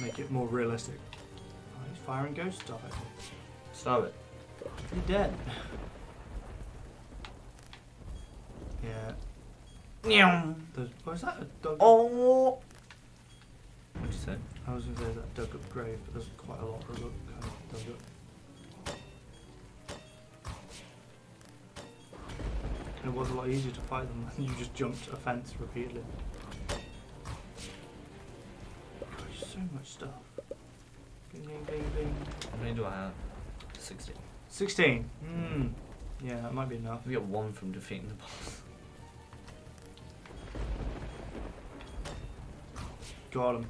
Make it more realistic. Oh, he's firing ghost stuff at me. Stop it. You're dead. Yeah. What is that? A dug? Oh! What'd you say? I was gonna say that dug up grave, but there's quite a lot of look kind of dug up. And it was a lot easier to fight them when you just jumped a fence repeatedly. There's so much stuff. Bing, bing, bing, bing. How many do I have? 16. 16? Hmm. Yeah, that might be enough. We got one from defeating the boss. Got him.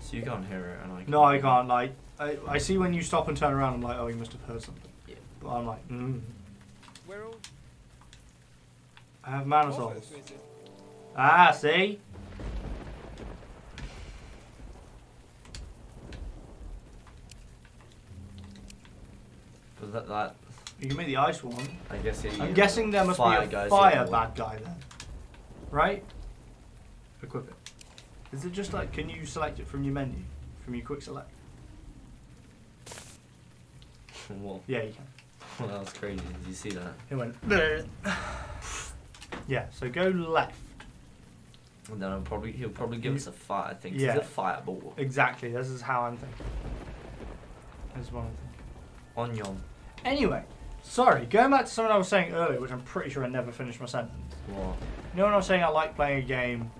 So you can't hear it and I can't. No, I can't. Like, I see when you stop and turn around, I'm like, oh, you must have heard something. Yeah. But I'm like, Where all... I have mana souls. Ah, see? Was that that? You can make the ice one. I guess it, I'm guessing there must be a fire bad guy then. Right? Equip it. Is it just like, can you select it from your menu? From your quick select? From what? Yeah, you can. Well, that was crazy. Did you see that? It went... Yeah, so go left. And then he'll probably give us a fire thing. Yeah. It's a fireball. Exactly, this is how I'm thinking. This is what I'm thinking. Onion. Anyway, sorry, going back to something I was saying earlier, which I'm pretty sure I never finished my sentence. What? You know when I was saying I like playing a game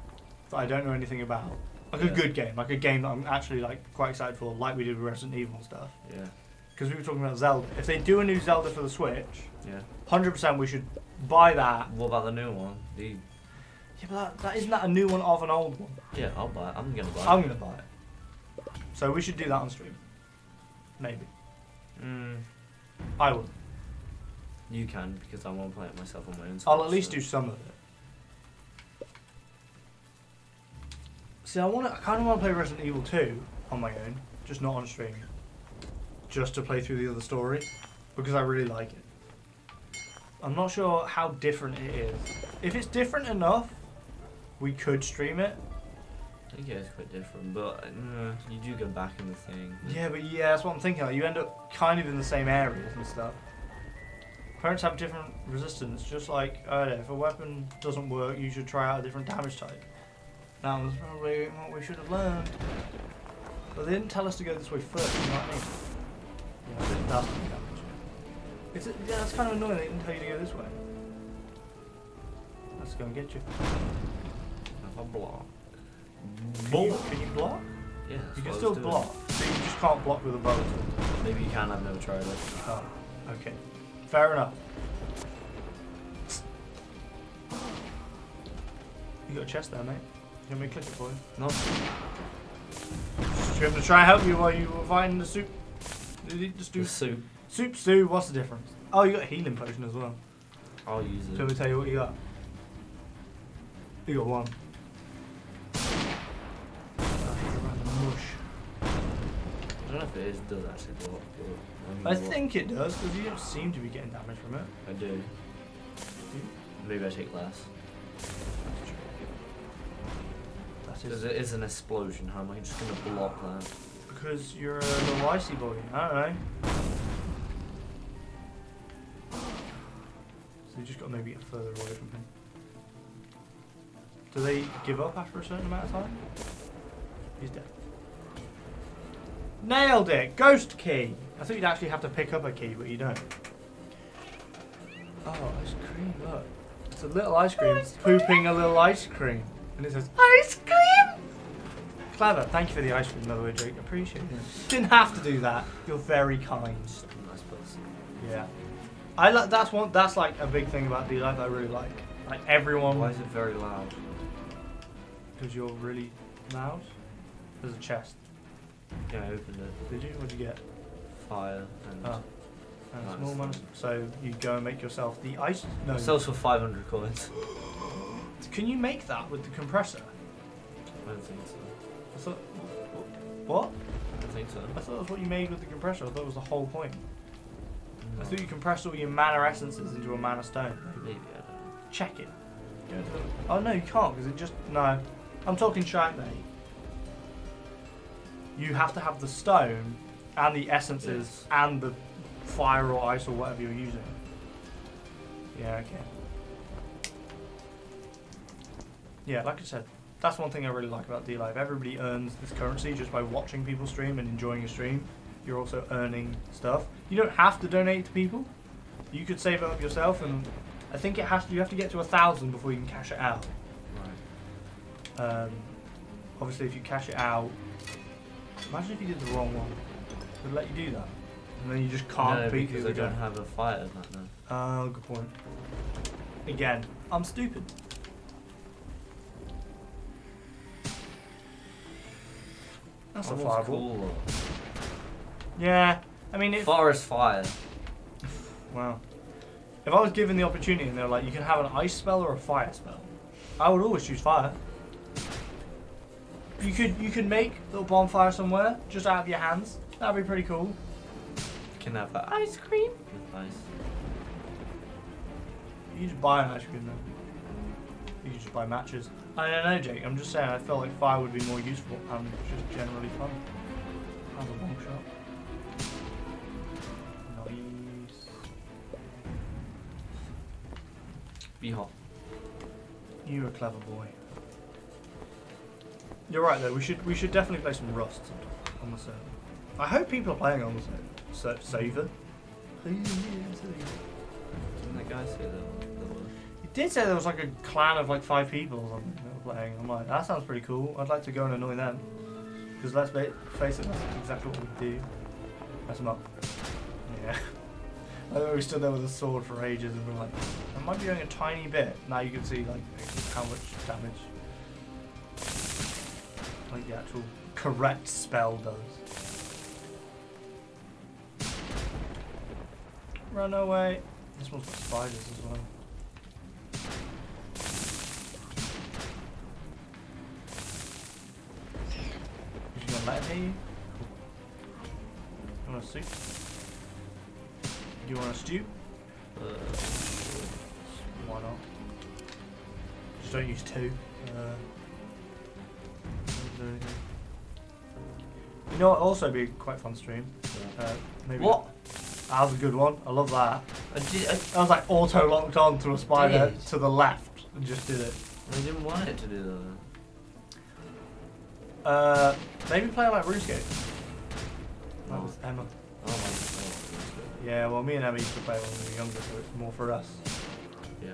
that I don't know anything about? Like a good game, like a game that I'm actually like quite excited for, like we did with Resident Evil and stuff. Yeah. Because we were talking about Zelda. If they do a new Zelda for the Switch, 100% we should buy that. What about the new one? Yeah, but that isn't that a new one of an old one? Yeah, I'll buy it. I'm going to buy it. So we should do that on stream. Maybe. I will. You can, because I want to play it myself on my own. I'll at least do some of it. See, I kind of want to play Resident Evil 2 on my own, just not on stream. Just to play through the other story, because I really like it. I'm not sure how different it is. If it's different enough, we could stream it. I think it's quite different, but you do go back in the thing. Yeah, but yeah, that's what I'm thinking. Like, you end up kind of in the same areas and stuff. Parents have different resistance, just like, I don't know, if a weapon doesn't work, you should try out a different damage type. That was probably what we should have learned. But they didn't tell us to go this way first, you know what I mean? Yeah, it does do damage. Yeah, that's kind of annoying they didn't tell you to go this way. Let's go and get you. Have a block. Can you block? Yeah. You can still block, so you just can't block with a bow. Maybe you can, I've never tried it. Oh, okay. Fair enough. You got a chest there, mate. You want me to click it for you? No. Do you want me to try and help you while you were fighting the soup? Just do soup. Soup, stew, what's the difference? Oh, you got a healing potion as well. I'll use it. Let me tell you what you got. You got one. I don't know if it does actually block. I think it does, because you don't seem to be getting damage from it. I do. Maybe I take less. Because it is an explosion, how am I just going to block that? Because you're a little icy boy, I don't know. So you just got to maybe get further away from him. Do they give up after a certain amount of time? He's dead. Nailed it! Ghost key! I thought you'd actually have to pick up a key, but you don't. Oh, ice cream, look. It's a little ice cream, pooping a little ice cream. And it says, ICE CREAM! Clever. Thank you for the ice cream, by the way, Jake. Appreciate it. Didn't have to do that. You're very kind. Nice person. Yeah. I like, that's like a big thing about DLive I really like. Like everyone. Why is it very loud? Because you're really loud? There's a chest. Yeah, I opened it. Did you? What'd you get? Fire and... Oh. And a small one. So you go and make yourself the ice... No. It sells for 500 coins. Can you make that with the compressor? I don't think so. I thought... What? I don't think so. I thought that's what you made with the compressor. I thought it was the whole point. No. I thought you compressed all your mana essences into a mana stone. Maybe, I don't know. Check it. Oh no, you can't, because it just... No. I'm talking shite, mate. You have to have the stone and the essences and the fire or ice or whatever you're using. Yeah, okay. Yeah, like I said, that's one thing I really like about DLive. Everybody earns this currency just by watching people stream and enjoying a stream. You're also earning stuff. You don't have to donate to people. You could save it up yourself, and I think it has to, you have to get to 1,000 before you can cash it out. Right. Obviously, if you cash it out, imagine if you did the wrong one. They'd let you do that. And then you just can't beat because they don't have a fighter in that now. Oh, good point. Again, I'm stupid. That's a fireball. Yeah, I mean... If, forest fire. Wow. If I was given the opportunity and they were like, you can have an ice spell or a fire spell, I would always choose fire. You could make a little bonfire somewhere, just out of your hands. That'd be pretty cool. You can have that ice cream. With ice. You just buy an ice cream though. You can just buy matches. I don't know, Jake, I'm just saying I felt like fire would be more useful and just generally fun. That was a long shot. Nice. Be hot. You're a clever boy. You're right though, we should definitely play some Rust on the server. I hope people are playing on the server. Saver. Didn't that guy say that? He did say there was like a clan of like 5 people or something that were playing. I'm like, that sounds pretty cool. I'd like to go and annoy them. Because let's face it, that's exactly what we do. Mess them up. Yeah. I think we stood there with a sword for ages and we were like, I might be doing a tiny bit. Now you can see like how much damage. Like the actual correct spell does. Run away. This one's got spiders as well. Is she gonna let it hit you? You want a soup? Do you want a stew? Why not? Just don't use two. You know what would also be a quite fun stream? Yeah. Maybe what? That was a good one. I love that. I was like auto-locked on to a spider to the left and just did it. I didn't want it to do that. Maybe play like RuneScape. That was Emma. Oh my god. Yeah, well me and Emma used to play when we were younger, so it's more for us. Yeah.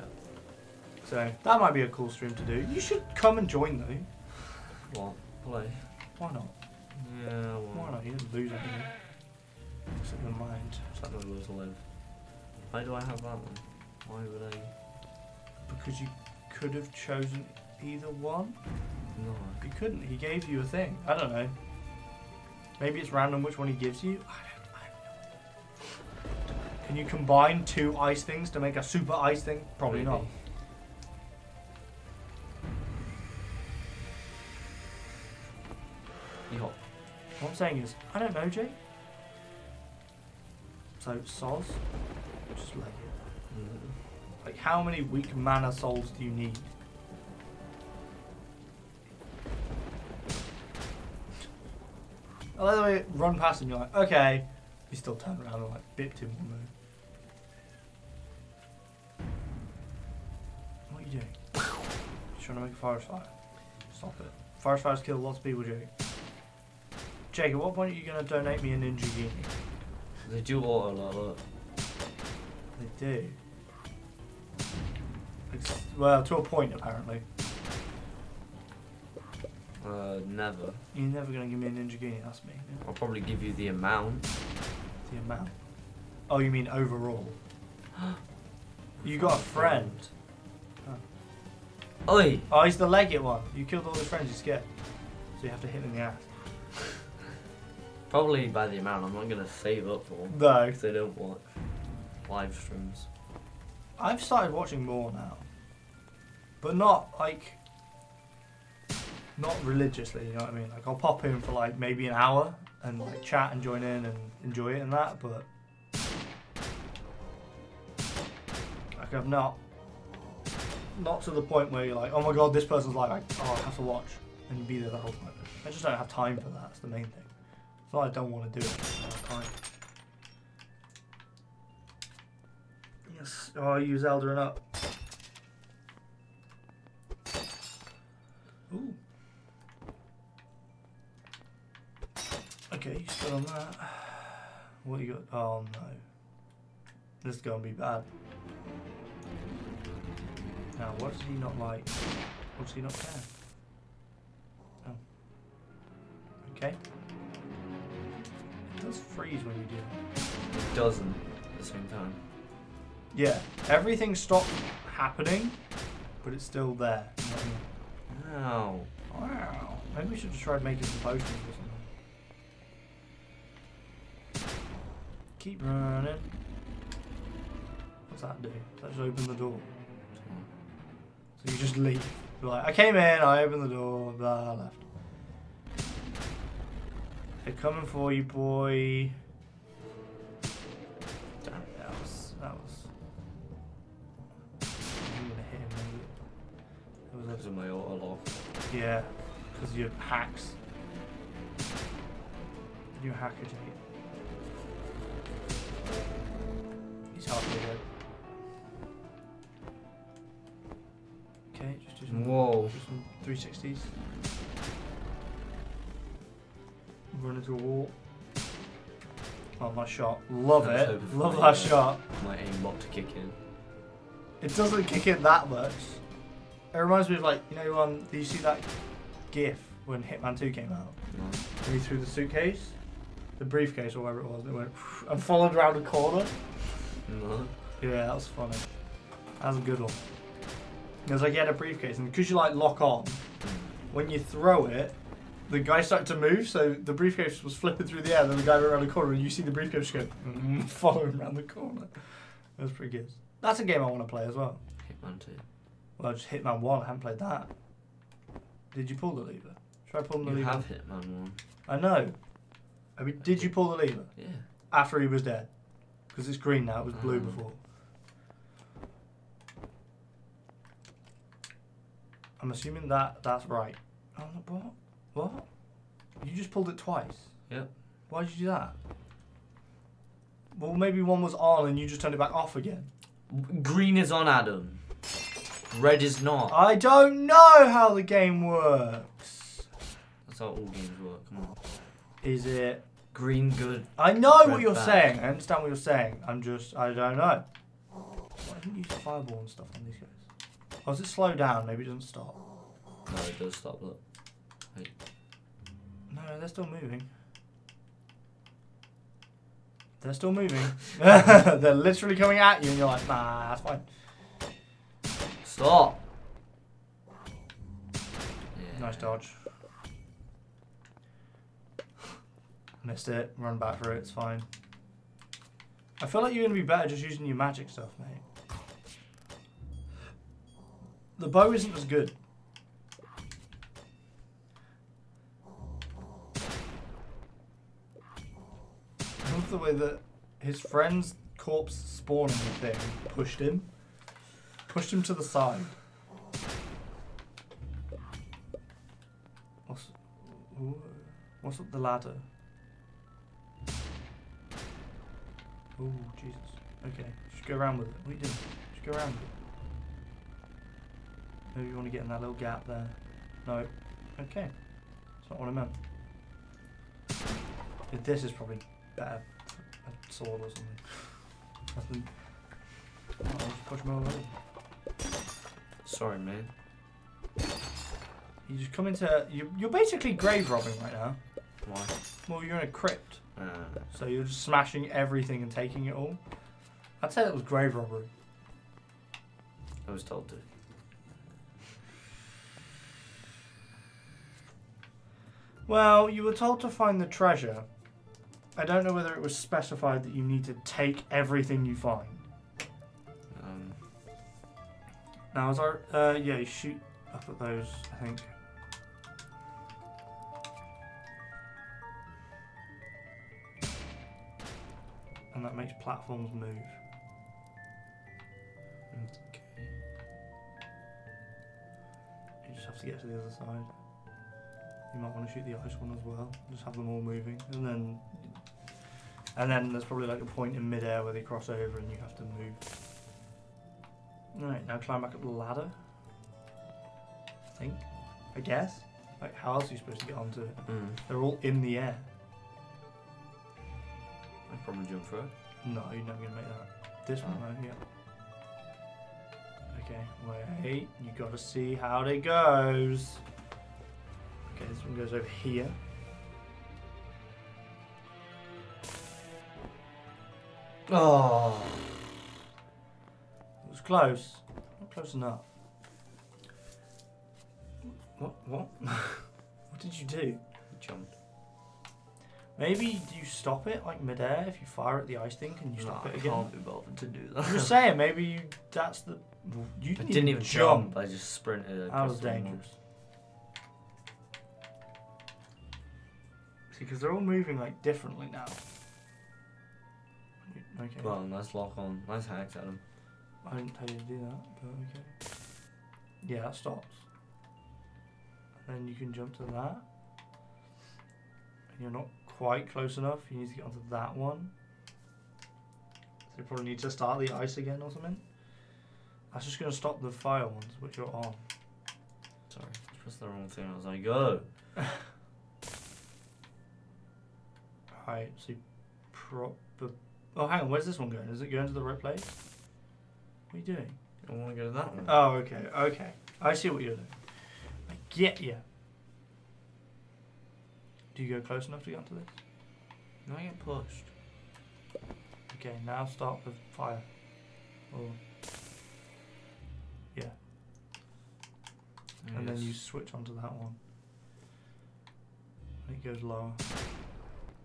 So, that might be a cool stream to do. You should come and join though. Well. Play. Why not? Yeah, well. Why not? He doesn't lose it, he? It's in my mind. It's not going to lose a live. Why do I have that one? Why would I? Because you could have chosen either one? No. You couldn't. He gave you a thing. I don't know. Maybe it's random which one he gives you? I don't know. Can you combine 2 ice things to make a super ice thing? Probably not. What I'm saying is, I don't know, Jake. So, sols? Just like it. Mm. Like, how many weak mana souls do you need? I like the way you run past him, you're like, okay. You still turn around and like, bipped him one move. What are you doing? You're trying to make a forest fire. Stop it. Forest fires kill lots of people, Jake. Jake, at what point are you going to donate me a ninja genie? They do auto now, look. They do. Well, to a point, apparently. Never. You're never going to give me a ninja genie, that's me. Yeah. I'll probably give you the amount. The amount? Oh, you mean overall? You got a friend. Oh. Oi! Oh, he's the legate one. You killed all the friends you scared. So you have to hit him in the ass. Probably by the amount. I'm not going to save up for them. No. Because they don't watch live streams. I've started watching more now. But not, like... Not religiously, you know what I mean? Like, I'll pop in for, like, maybe an hour. And, like, chat and join in and enjoy it and that, but... Like, I've not to the point where you're like, oh my god, this person's like, oh, I have to watch and be there the whole time. I just don't have time for that. That's the main thing. It's not I don't want to do it. I don't have time. Yes. Oh, use Zelda and up. Ooh. Okay, you still on that? What you got? Oh no. This is gonna be bad. Now, what does he not like? What does he not care? Oh. Okay. It does freeze when you do it. It doesn't at the same time. Yeah, everything stopped happening, but it's still there. You know what I mean? Ow. Wow. Maybe we should just try making some potions or something. Keep running. What's that do? That just opened the door. So you just leave. You're like, I came in, I opened the door, blah, I left. They're coming for you, boy. Damn, that was... You would've hit him, maybe. Because of my auto lock. Yeah, because of your hacks. You're a hacker, Jake. He's halfway dead. Okay, just do some, whoa. Just some 360s. Run into a wall. Oh, my shot. Love it. Love that shot. My aimbot to kick in. It doesn't kick in that much. It reminds me of, like, you know, did you see that GIF when Hitman 2 came out? No. He threw the suitcase, the briefcase, or whatever it was, and it went and followed around a corner. No. Yeah, that was funny. That was a good one. It was like he had a briefcase, and because you like lock on, when you throw it, the guy started to move, so the briefcase was flipping through the air, then the guy went around the corner, and you see the briefcase go, follow him around the corner. That was pretty good. That's a game I want to play as well. Hitman 2. Well, just Hitman 1, I haven't played that. Did you pull the lever? Should I pull the lever? You have Hitman 1. I know. I mean, did you pull the lever? Yeah. After he was dead. Because it's green now, it was blue before. I'm assuming that's right. Oh, what? What? You just pulled it twice? Yep. Why did you do that? Well, maybe one was on and you just turned it back off again. Green is on, Adam. Red is not. I don't know how the game works. That's how all games work. Come on. Is it... Green good? I know what you're saying. I understand what you're saying. I'm just... I don't know. Why didn't you use fireball and stuff on these guys? Oh, does it slow down? Maybe it doesn't stop. No, it does stop, look. Wait. No, they're still moving. They're still moving. They're literally coming at you and you're like, nah, that's fine. Stop. Yeah. Nice dodge. Missed it. Run back for it. It's fine. I feel like you're going to be better just using your magic stuff, mate. The bow isn't as good. I love the way that his friend's corpse spawning the thing pushed him. Pushed him to the side. What's up the ladder? Oh, Jesus. Okay, just go around with it. What are you doing? Just go around with it. Maybe you want to get in that little gap there. No. Okay. That's not what I meant. This is probably better. A sword or something. I'll just push him over. Sorry, man. You just come into... You're basically grave robbing right now. Why? Well, you're in a crypt. So you're just smashing everything and taking it all. I'd say that was grave robbery. I was told to. Well, you were told to find the treasure. I don't know whether it was specified that you need to take everything you find. Now, is our... yeah, you shoot up at those, I think. And that makes platforms move. Okay. You just have to get to the other side. You might want to shoot the ice one as well. Just have them all moving, and then there's probably like a point in midair where they cross over and you have to move. All right, now climb back up the ladder. I think, I guess. Like, how else are you supposed to get onto it? Mm. They're all in the air. I'd probably jump through it. No, you're never gonna make that. This one, right? Yeah. Okay, wait. You gotta see how it goes. Okay, this one goes over here. Oh, it was close. Not close enough. What? What did you do? You jumped. Maybe you stop it like midair if you fire at the ice thing. Can you stop it again? I can't be bothered to do that. I'm just saying, maybe you. That's the. You didn't even jump. I just sprinted. That was dangerous. Because they're all moving like differently now. Okay. Well, nice lock on. Nice hacks at them. I didn't tell you to do that, but okay. Yeah, that stops. And then you can jump to that. And you're not quite close enough. You need to get onto that one. So you probably need to start the ice again or something. That's just going to stop the fire ones, which are on. Sorry, I pressed the wrong thing. I was like, go! Right, so oh, hang on, where's this one going? Is it going to the right place? What are you doing? I want to go to that one. Oh, okay, okay. I see what you're doing. I get you. Do you go close enough to get onto this? No, I get pushed. Okay, now start with fire. Oh. Yeah. And then you switch onto that one. And it goes lower.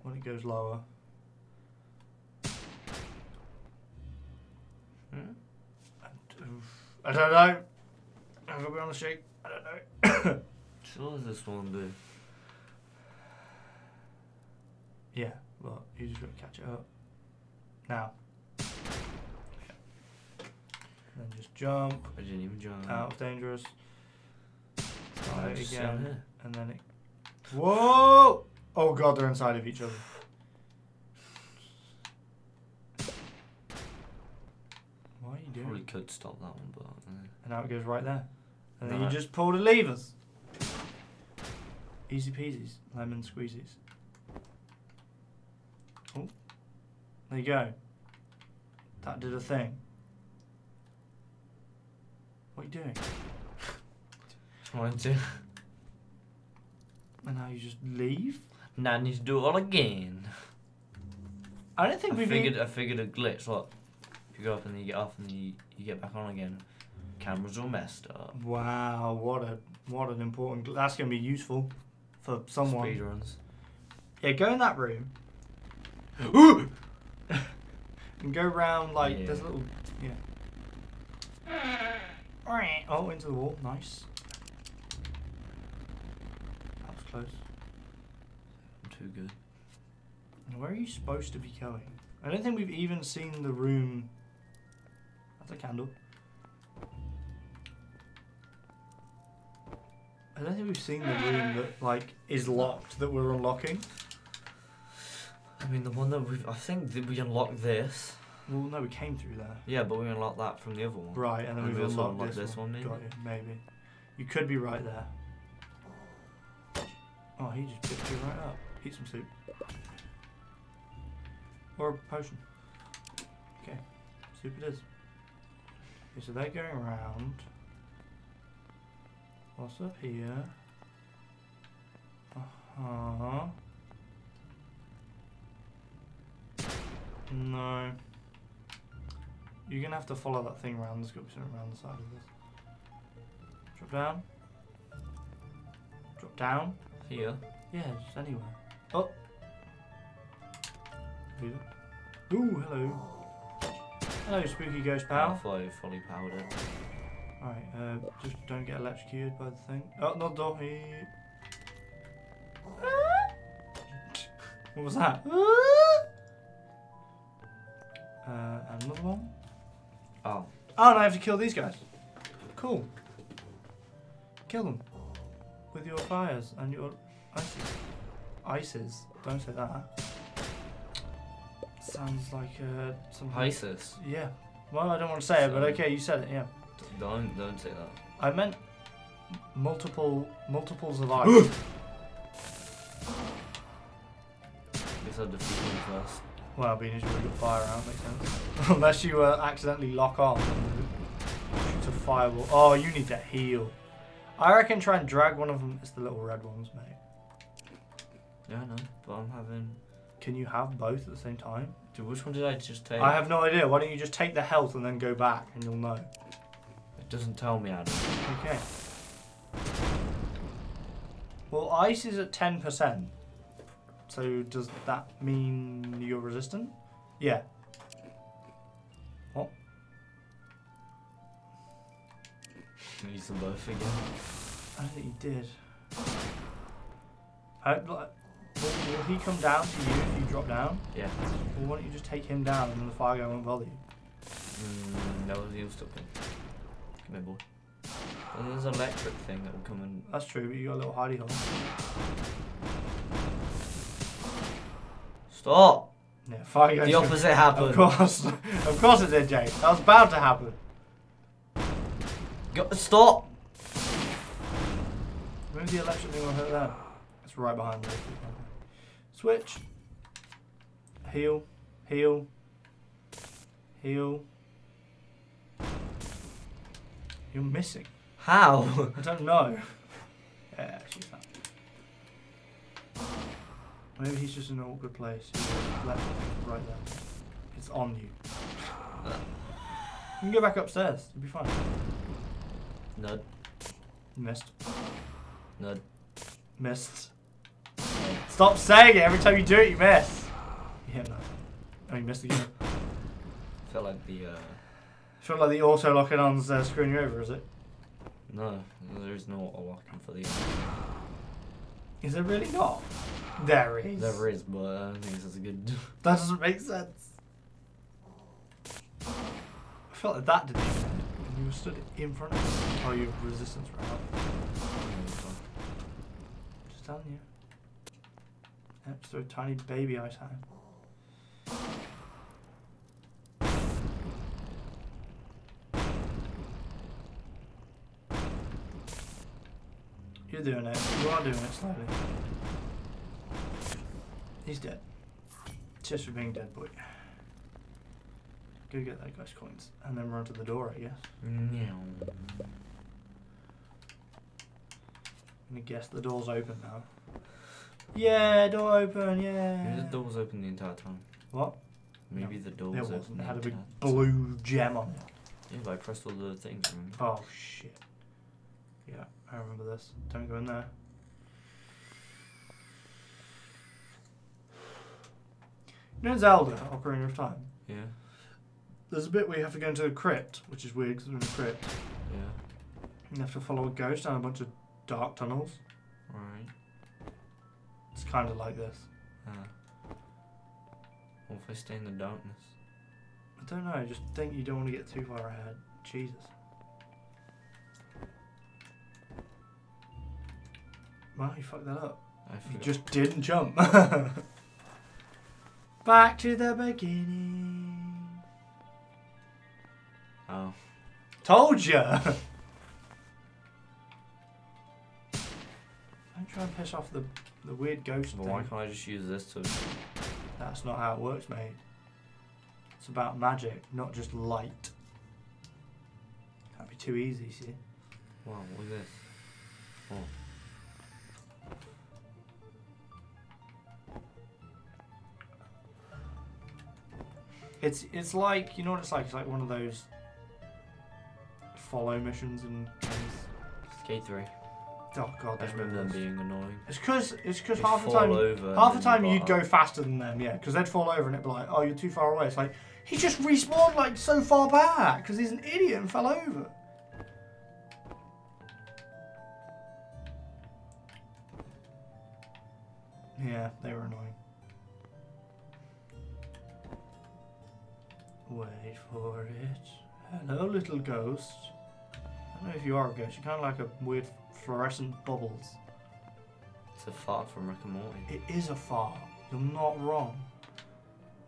When it goes lower. I don't know. I'm gonna be on the shake. I don't know. So what does this one do? Yeah, look, you just gotta catch it up. Now. And then just jump. I didn't even jump. Out of dangerous. Start it again. And then it. Whoa! Oh god, they're inside of each other. What are you doing? Probably could stop that one, but... And now it goes right there. And then you just pull the levers. Easy peasies. Lemon squeezies. Oh. There you go. That did a thing. What are you doing? Trying to. And now you just leave? Now I need to do it all again. I don't think I figured a glitch. Look, if you go up and then you get off and you get back on again, camera's all messed up. Wow, what an important. That's gonna be useful for someone. Speedruns. Yeah, go in that room. And go round like there's a little Oh, into the wall, nice. That was close. Too good. And where are you supposed to be going? I don't think we've even seen the room. That's a candle. I don't think we've seen the room that like is locked that we're unlocking. I mean the one that we've I think that we unlocked this. Well no, we came through there. Yeah, but we unlocked that from the other one. Right, and then we've also unlocked this one maybe. Got you, maybe. You could be right there. Oh, he just picked you right up. Eat some soup. Or a potion. Okay, see if it is. Okay, so they're going around. What's up here? Uh-huh. No. You're gonna have to follow that thing around. There's gotta be something around the side of this. Drop down. Drop down. Here. Yeah, just anywhere. Oh. Ooh, hello. Hello, spooky ghost pal. Fly fully powered up. Alright, just don't get electrocuted by the thing. Oh, no door here. What was that? Another one? Oh. Oh, and I have to kill these guys. Cool. Kill them. With your fires and your ices. Ices. Don't say that. Sounds like some ISIS. Yeah. Well, I don't want to say it, but okay, you said it. Yeah. Don't say that. I meant multiples of ice. Guess I'll defeat him first. Well, being as you put fire out makes sense. Unless you accidentally lock on to fireball. Oh, you need to heal. I reckon try and drag one of them. It's the little red ones, mate. Yeah, I know, but I'm having. Can you have both at the same time? Dude, which one did I just take? I have no idea. Why don't you just take the health and then go back and you'll know. It doesn't tell me, Adam. Okay. Well, ice is at 10%. So does that mean you're resistant? Yeah. What? I used them both again. I don't think you did. Will he come down to you if you drop down? Yeah. Well, why don't you just take him down and then the fire guy won't bother you? That was the stuck in. Come here, boy. And there's an electric thing that will come and... That's true, but you got a little hidey hole. Stop! Yeah, fire guy. The opposite happened. Of course. Of course it did, Jake. That was bound to happen. Stop! Where's the electric thing will hurt that? It's right behind me. Switch. Heal. Heal. Heal. You're missing. How? I don't know. Yeah, she's not. Maybe he's just in an awkward place. Left, right there. It's on you. You can go back upstairs. You'll be fine. Nud. Missed. Nud. Missed. Stop saying it. Every time you do it, you miss. You hit nothing. Oh, you missed again. Felt like the. Felt like the auto locking on's screwing you over, is it? No, there is no auto locking for these. Is there really not? There is. There is, but I don't think that's a good. That doesn't make sense. I felt like that didn't make sense. And you stood in front of me. Oh, your resistance ran up. Just telling you. Let's throw a tiny baby ice at him. You're doing it. You are doing it slowly. He's dead. Just for being dead, boy. Go get that guy's coins. And then run to the door, I guess. Yeah. I'm gonna guess the door's open now. Yeah, door open, yeah. Maybe the door was open the entire time. What? Maybe no, the door was open. It had a big blue gem on it. Yeah, but I pressed all the things. Oh, shit. Yeah, I remember this. Don't go in there. You know Zelda, Ocarina of Time? Yeah. There's a bit where you have to go into a crypt, which is weird because we're in a crypt. Yeah. You have to follow a ghost down a bunch of dark tunnels. Right. It's kind of like this. What if I stay in the darkness? I don't know, I just think you don't want to get too far ahead. Jesus. Wow, you fucked that up. You just didn't jump. Back to the beginning. Oh. Told ya! Don't try and piss off the weird ghost thing. But why can't I just use this to... That's not how it works, mate. It's about magic, not just light. That'd be too easy, see? Wow, what is this? Oh. It's like, you know what it's like? It's like one of those follow missions and Skate 3. Oh god, I remember them being annoying. It's because half the time you'd go faster than them, yeah, because they'd fall over and it'd be like, oh, you're too far away. It's like, he just respawned like so far back because he's an idiot and fell over. Yeah, they were annoying. Wait for it. Hello, little ghost. I don't know if you are a ghost. You're kind of like a weird fluorescent bubbles. It's a fart from Rick and Morty. It is a fart. You're not wrong.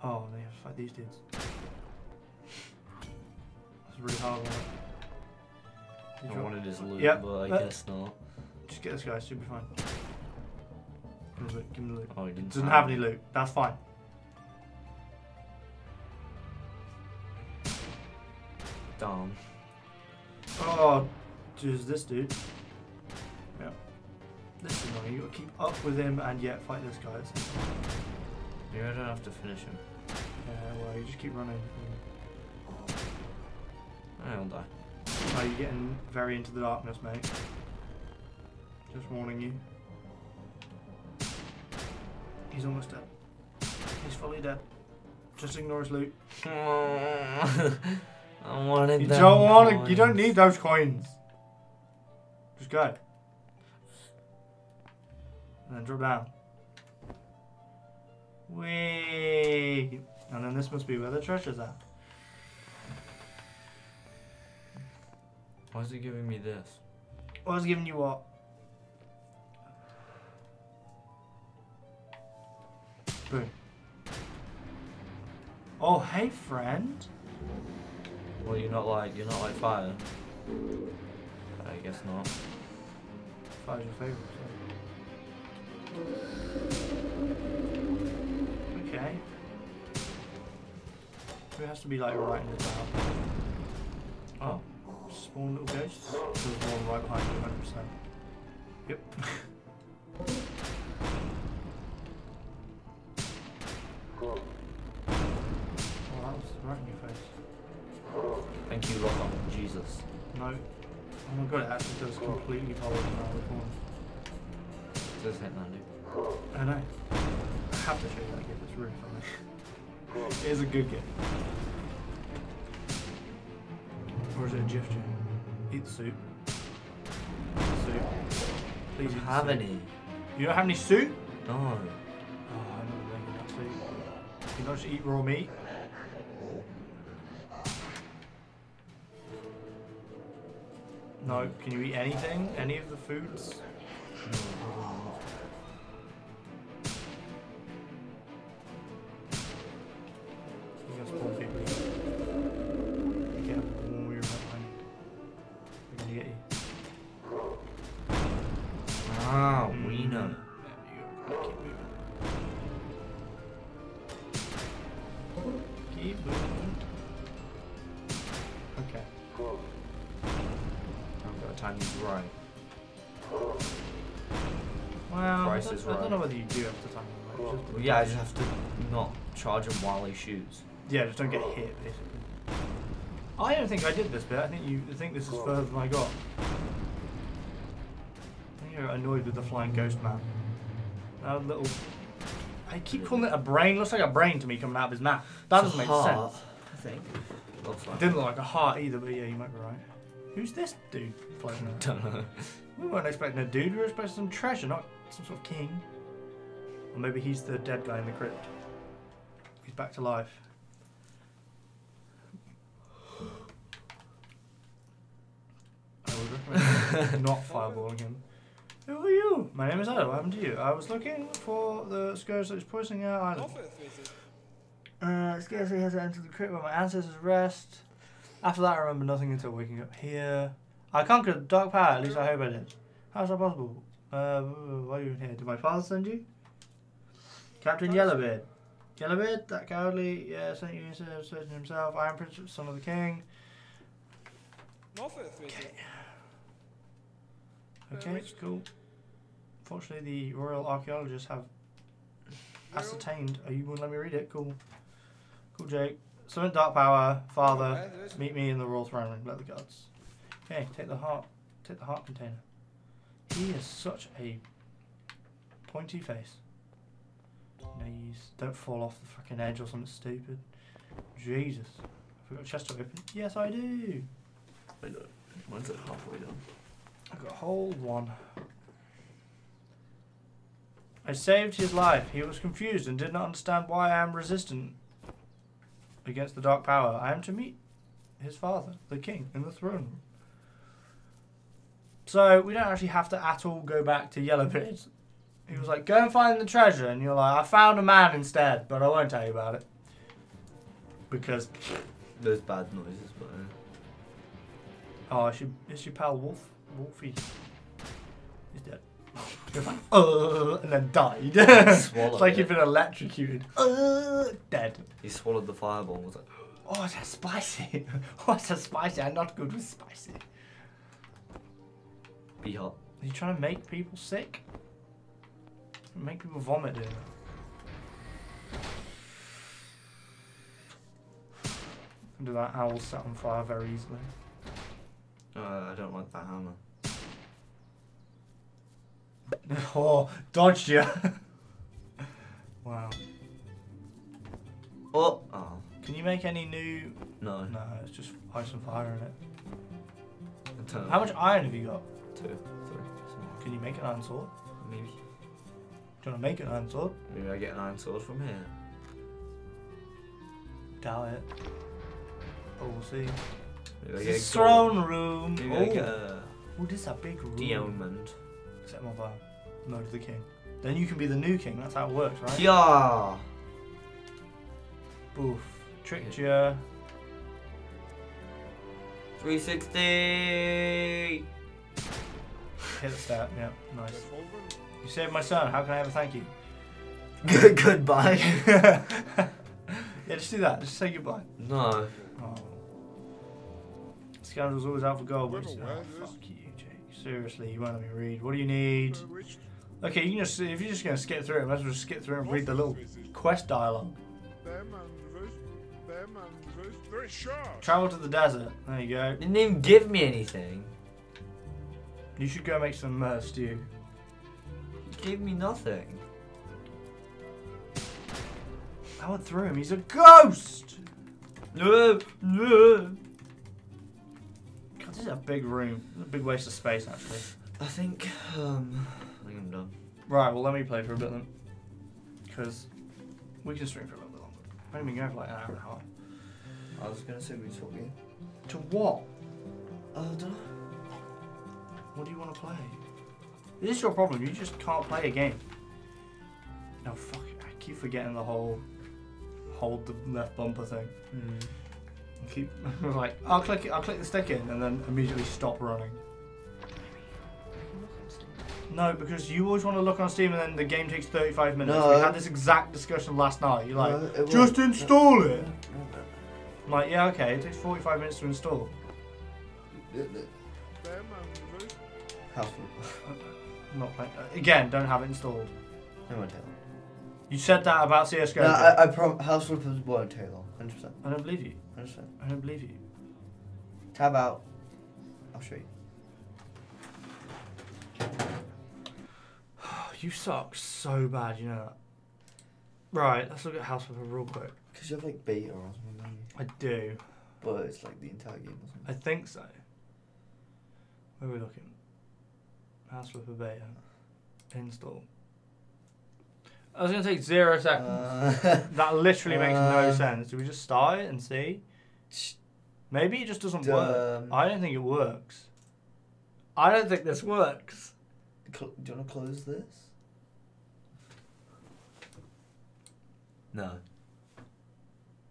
Oh, they have to fight these dudes. That's a really hard one. I wanted his loot, yep, but I guess not. Just get this guy. Should be fine. Give him the loot. Give him the loot. Oh, he doesn't have any loot. That's fine. Dumb. Oh, just this dude. Yeah. This is annoying. You gotta keep up with him and yet fight this guy. Maybe I don't have to finish him. Yeah, well, you just keep running. I don't die. Oh, you're getting very into the darkness, mate. Just warning you. He's almost dead. He's fully dead. Just ignore his loot. I wanted you don't want to. You don't need those coins. Just go. And then drop down. Whee! And then this must be where the treasure's at. Why is it giving me this? Why is it giving you what? Boom. Oh, hey, friend. Well, you're not like fire. I guess not. Fire's your favourite, so. Okay. It has to be like right in the ground. Oh. Spawn little ghosts. There's one right behind you, 100%. Yep. Cool. Oh, that was right in your face. Thank you, Lock on. Jesus. No. Oh my god, it actually does completely follow him out of the corner. It does Hitman do. I know. I have to show you that game, it's really funny. It is a good game. Or is it a GIF game? Eat the soup. Please eat have soup. Any. You don't have any soup? No. Oh, I'm not making that soup. You don't just eat raw meat? No, can you eat anything? Any of the foods? You can spawn people. Be careful, the one we were behind. We're gonna get you. Ah, we know. There you go. Keep moving. Okay. Time is right. Well, price is right. I don't know whether you do have to time it right. Well, yeah, I just have to not charge him while he shoots. Yeah, just don't get hit, basically. I don't think I did this bit. I think this is further than I got. I think you're annoyed with the flying ghost man. That little... I keep calling it a brain. Looks like a brain to me coming out of his mouth. That doesn't make sense. I think. It didn't look like a heart either, but yeah, you might be right. Who's this dude floating around? Don't know. We weren't expecting a dude, we were expecting some treasure, not some sort of king. Or maybe he's the dead guy in the crypt. He's back to life. I would recommend not fireballing him. Who are you? My name is Idle, what happened to you? I was looking for the scourge that was poisoning our island. Scourge has entered the crypt where my ancestors rest. After that, I remember nothing until waking up here. I conquered dark power, at least I hope I did. How is that possible? Why are you in here? Did my father send you? Captain Yellowbeard. Yellowbeard, that cowardly, yeah, sent you to himself. I am Prince, son of the king. Okay. Okay, cool. Fortunately, the royal archaeologists have ascertained. Oh, you wouldn't let me read it? Cool. Cool, Jake. Summon Dark Power, Father, meet me in the royal throne room. Let the gods. Okay, take the heart. Take the heart container. He is such a pointy face. Knees. Don't fall off the fucking edge or something stupid. Jesus. Have we got a chest to open? Yes, I do. I know. Mine's like halfway down. I've got a whole one. I saved his life. He was confused and did not understand why I am resistant against the dark power. I am to meet his father, the king, in the throne room. So we don't actually have to at all go back to Yellowbeard. He was like, go and find the treasure. And you're like, I found a man instead, but I won't tell you about it. Because those bad noises, but oh, it's your pal Wolf. Wolfie. He's dead. He was like, and then died. Swallowed it's like you've been electrocuted. Dead. He swallowed the fireball and was like, oh, that's spicy. Oh, that's spicy. I'm not good with spicy. Be hot. Are you trying to make people sick? Make people vomit, dude. Do that owl set on fire very easily. I don't like that hammer. Oh, dodged you! Wow. Oh. Oh. Can you make any new? No. No, it's just ice and fire in it. How much iron have you got? 2, 3. Can you make an iron sword? Maybe. Do you want to make an iron sword? Maybe I get an iron sword from here. Doubt it. But we'll see. Maybe it's a throne room. Maybe I get a... Oh, this is a big room. Diamond. Except more by mode of the king. Then you can be the new king. That's how it works, right? Yeah. Boof. Tricked ya. 360. Hit the step. Yeah. Nice. You saved my son, how can I ever thank you? Goodbye. Yeah, just do that. Just say goodbye. No. Oh. Scoundrel's always out for gold. Oh, fuck you, Jake. Seriously, you won't let me read. What do you need? Okay, you can just, if you're just going to skip through it, might as well just skip through and read the little quest dialogue. Travel to the desert. There you go. Didn't even give me anything. You should go make some stew. Gave me nothing. I went through him. He's a ghost. God, this is a big room. It's a big waste of space, actually. I think I'm done. Right. Well, let me play for a bit then, because we can stream for a little bit longer. I mean, go for like an hour and a half. I was gonna say we were talking. To what? I don't know. What do you want to play? Is this your problem? You just can't play a game. No, fuck it. I keep forgetting the whole hold the left bumper thing. Mm. I keep like, I'll click the stick in and then immediately stop running. No, because you always want to look on Steam and then the game takes 35 minutes. No. We had this exact discussion last night. You're like, no, just install it. I'm like, yeah, okay, it takes 45 minutes to install. House Flipper. Not playing. Again, don't have it installed. It won't take long. You said that about CSGO. No, I promise. House Flippers won't take long. 100%. I don't believe you. 100%. I don't believe you. Tab out. I'll show you. You suck so bad, you know that. Right, let's look at House Flipper real quick. Because you have like beta or something, don't you? I do. But it's like the entire game or something. I think so. Where are we looking? House Flipper beta. Install. I was going to take 0 seconds. That literally makes no sense. Do we just start it and see? Maybe it just doesn't work. I don't think it works. I don't think this works. Do you want to close this? No.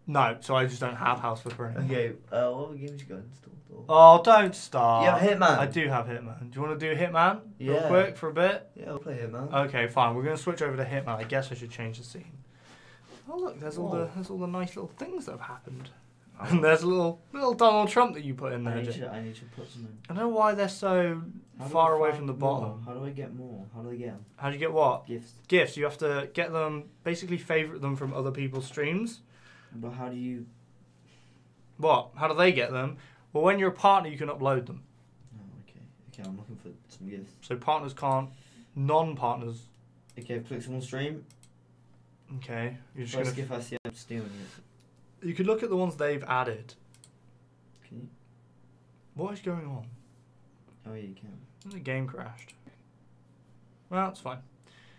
No, so I just don't have House Flipper anymore. Okay, what other games you got installed? Or? Oh, don't start. You have Hitman. I do have Hitman. Do you want to do Hitman real quick for a bit? Yeah, I'll play Hitman. Okay, fine. We're going to switch over to Hitman. I guess I should change the scene. Oh look, there's all the nice little things that have happened. Oh. And there's a little Donald Trump that you put in there. I need to put some in. I don't know why they're so far away from the bottom. How do I get more? How do I get them? How do you get what? Gifts. Gifts. You have to get them, basically favourite them from other people's streams. But how do you... What? How do they get them? Well, when you're a partner, you can upload them. Oh, okay. Okay, I'm looking for some gifts. So partners can't... Non-partners. Okay, I've clicked on stream. Okay. You're just gonna... if I see I'm stealing it. You could look at the ones they've added. Can you? What is going on? Oh, yeah, you can. The game crashed. Well, it's fine.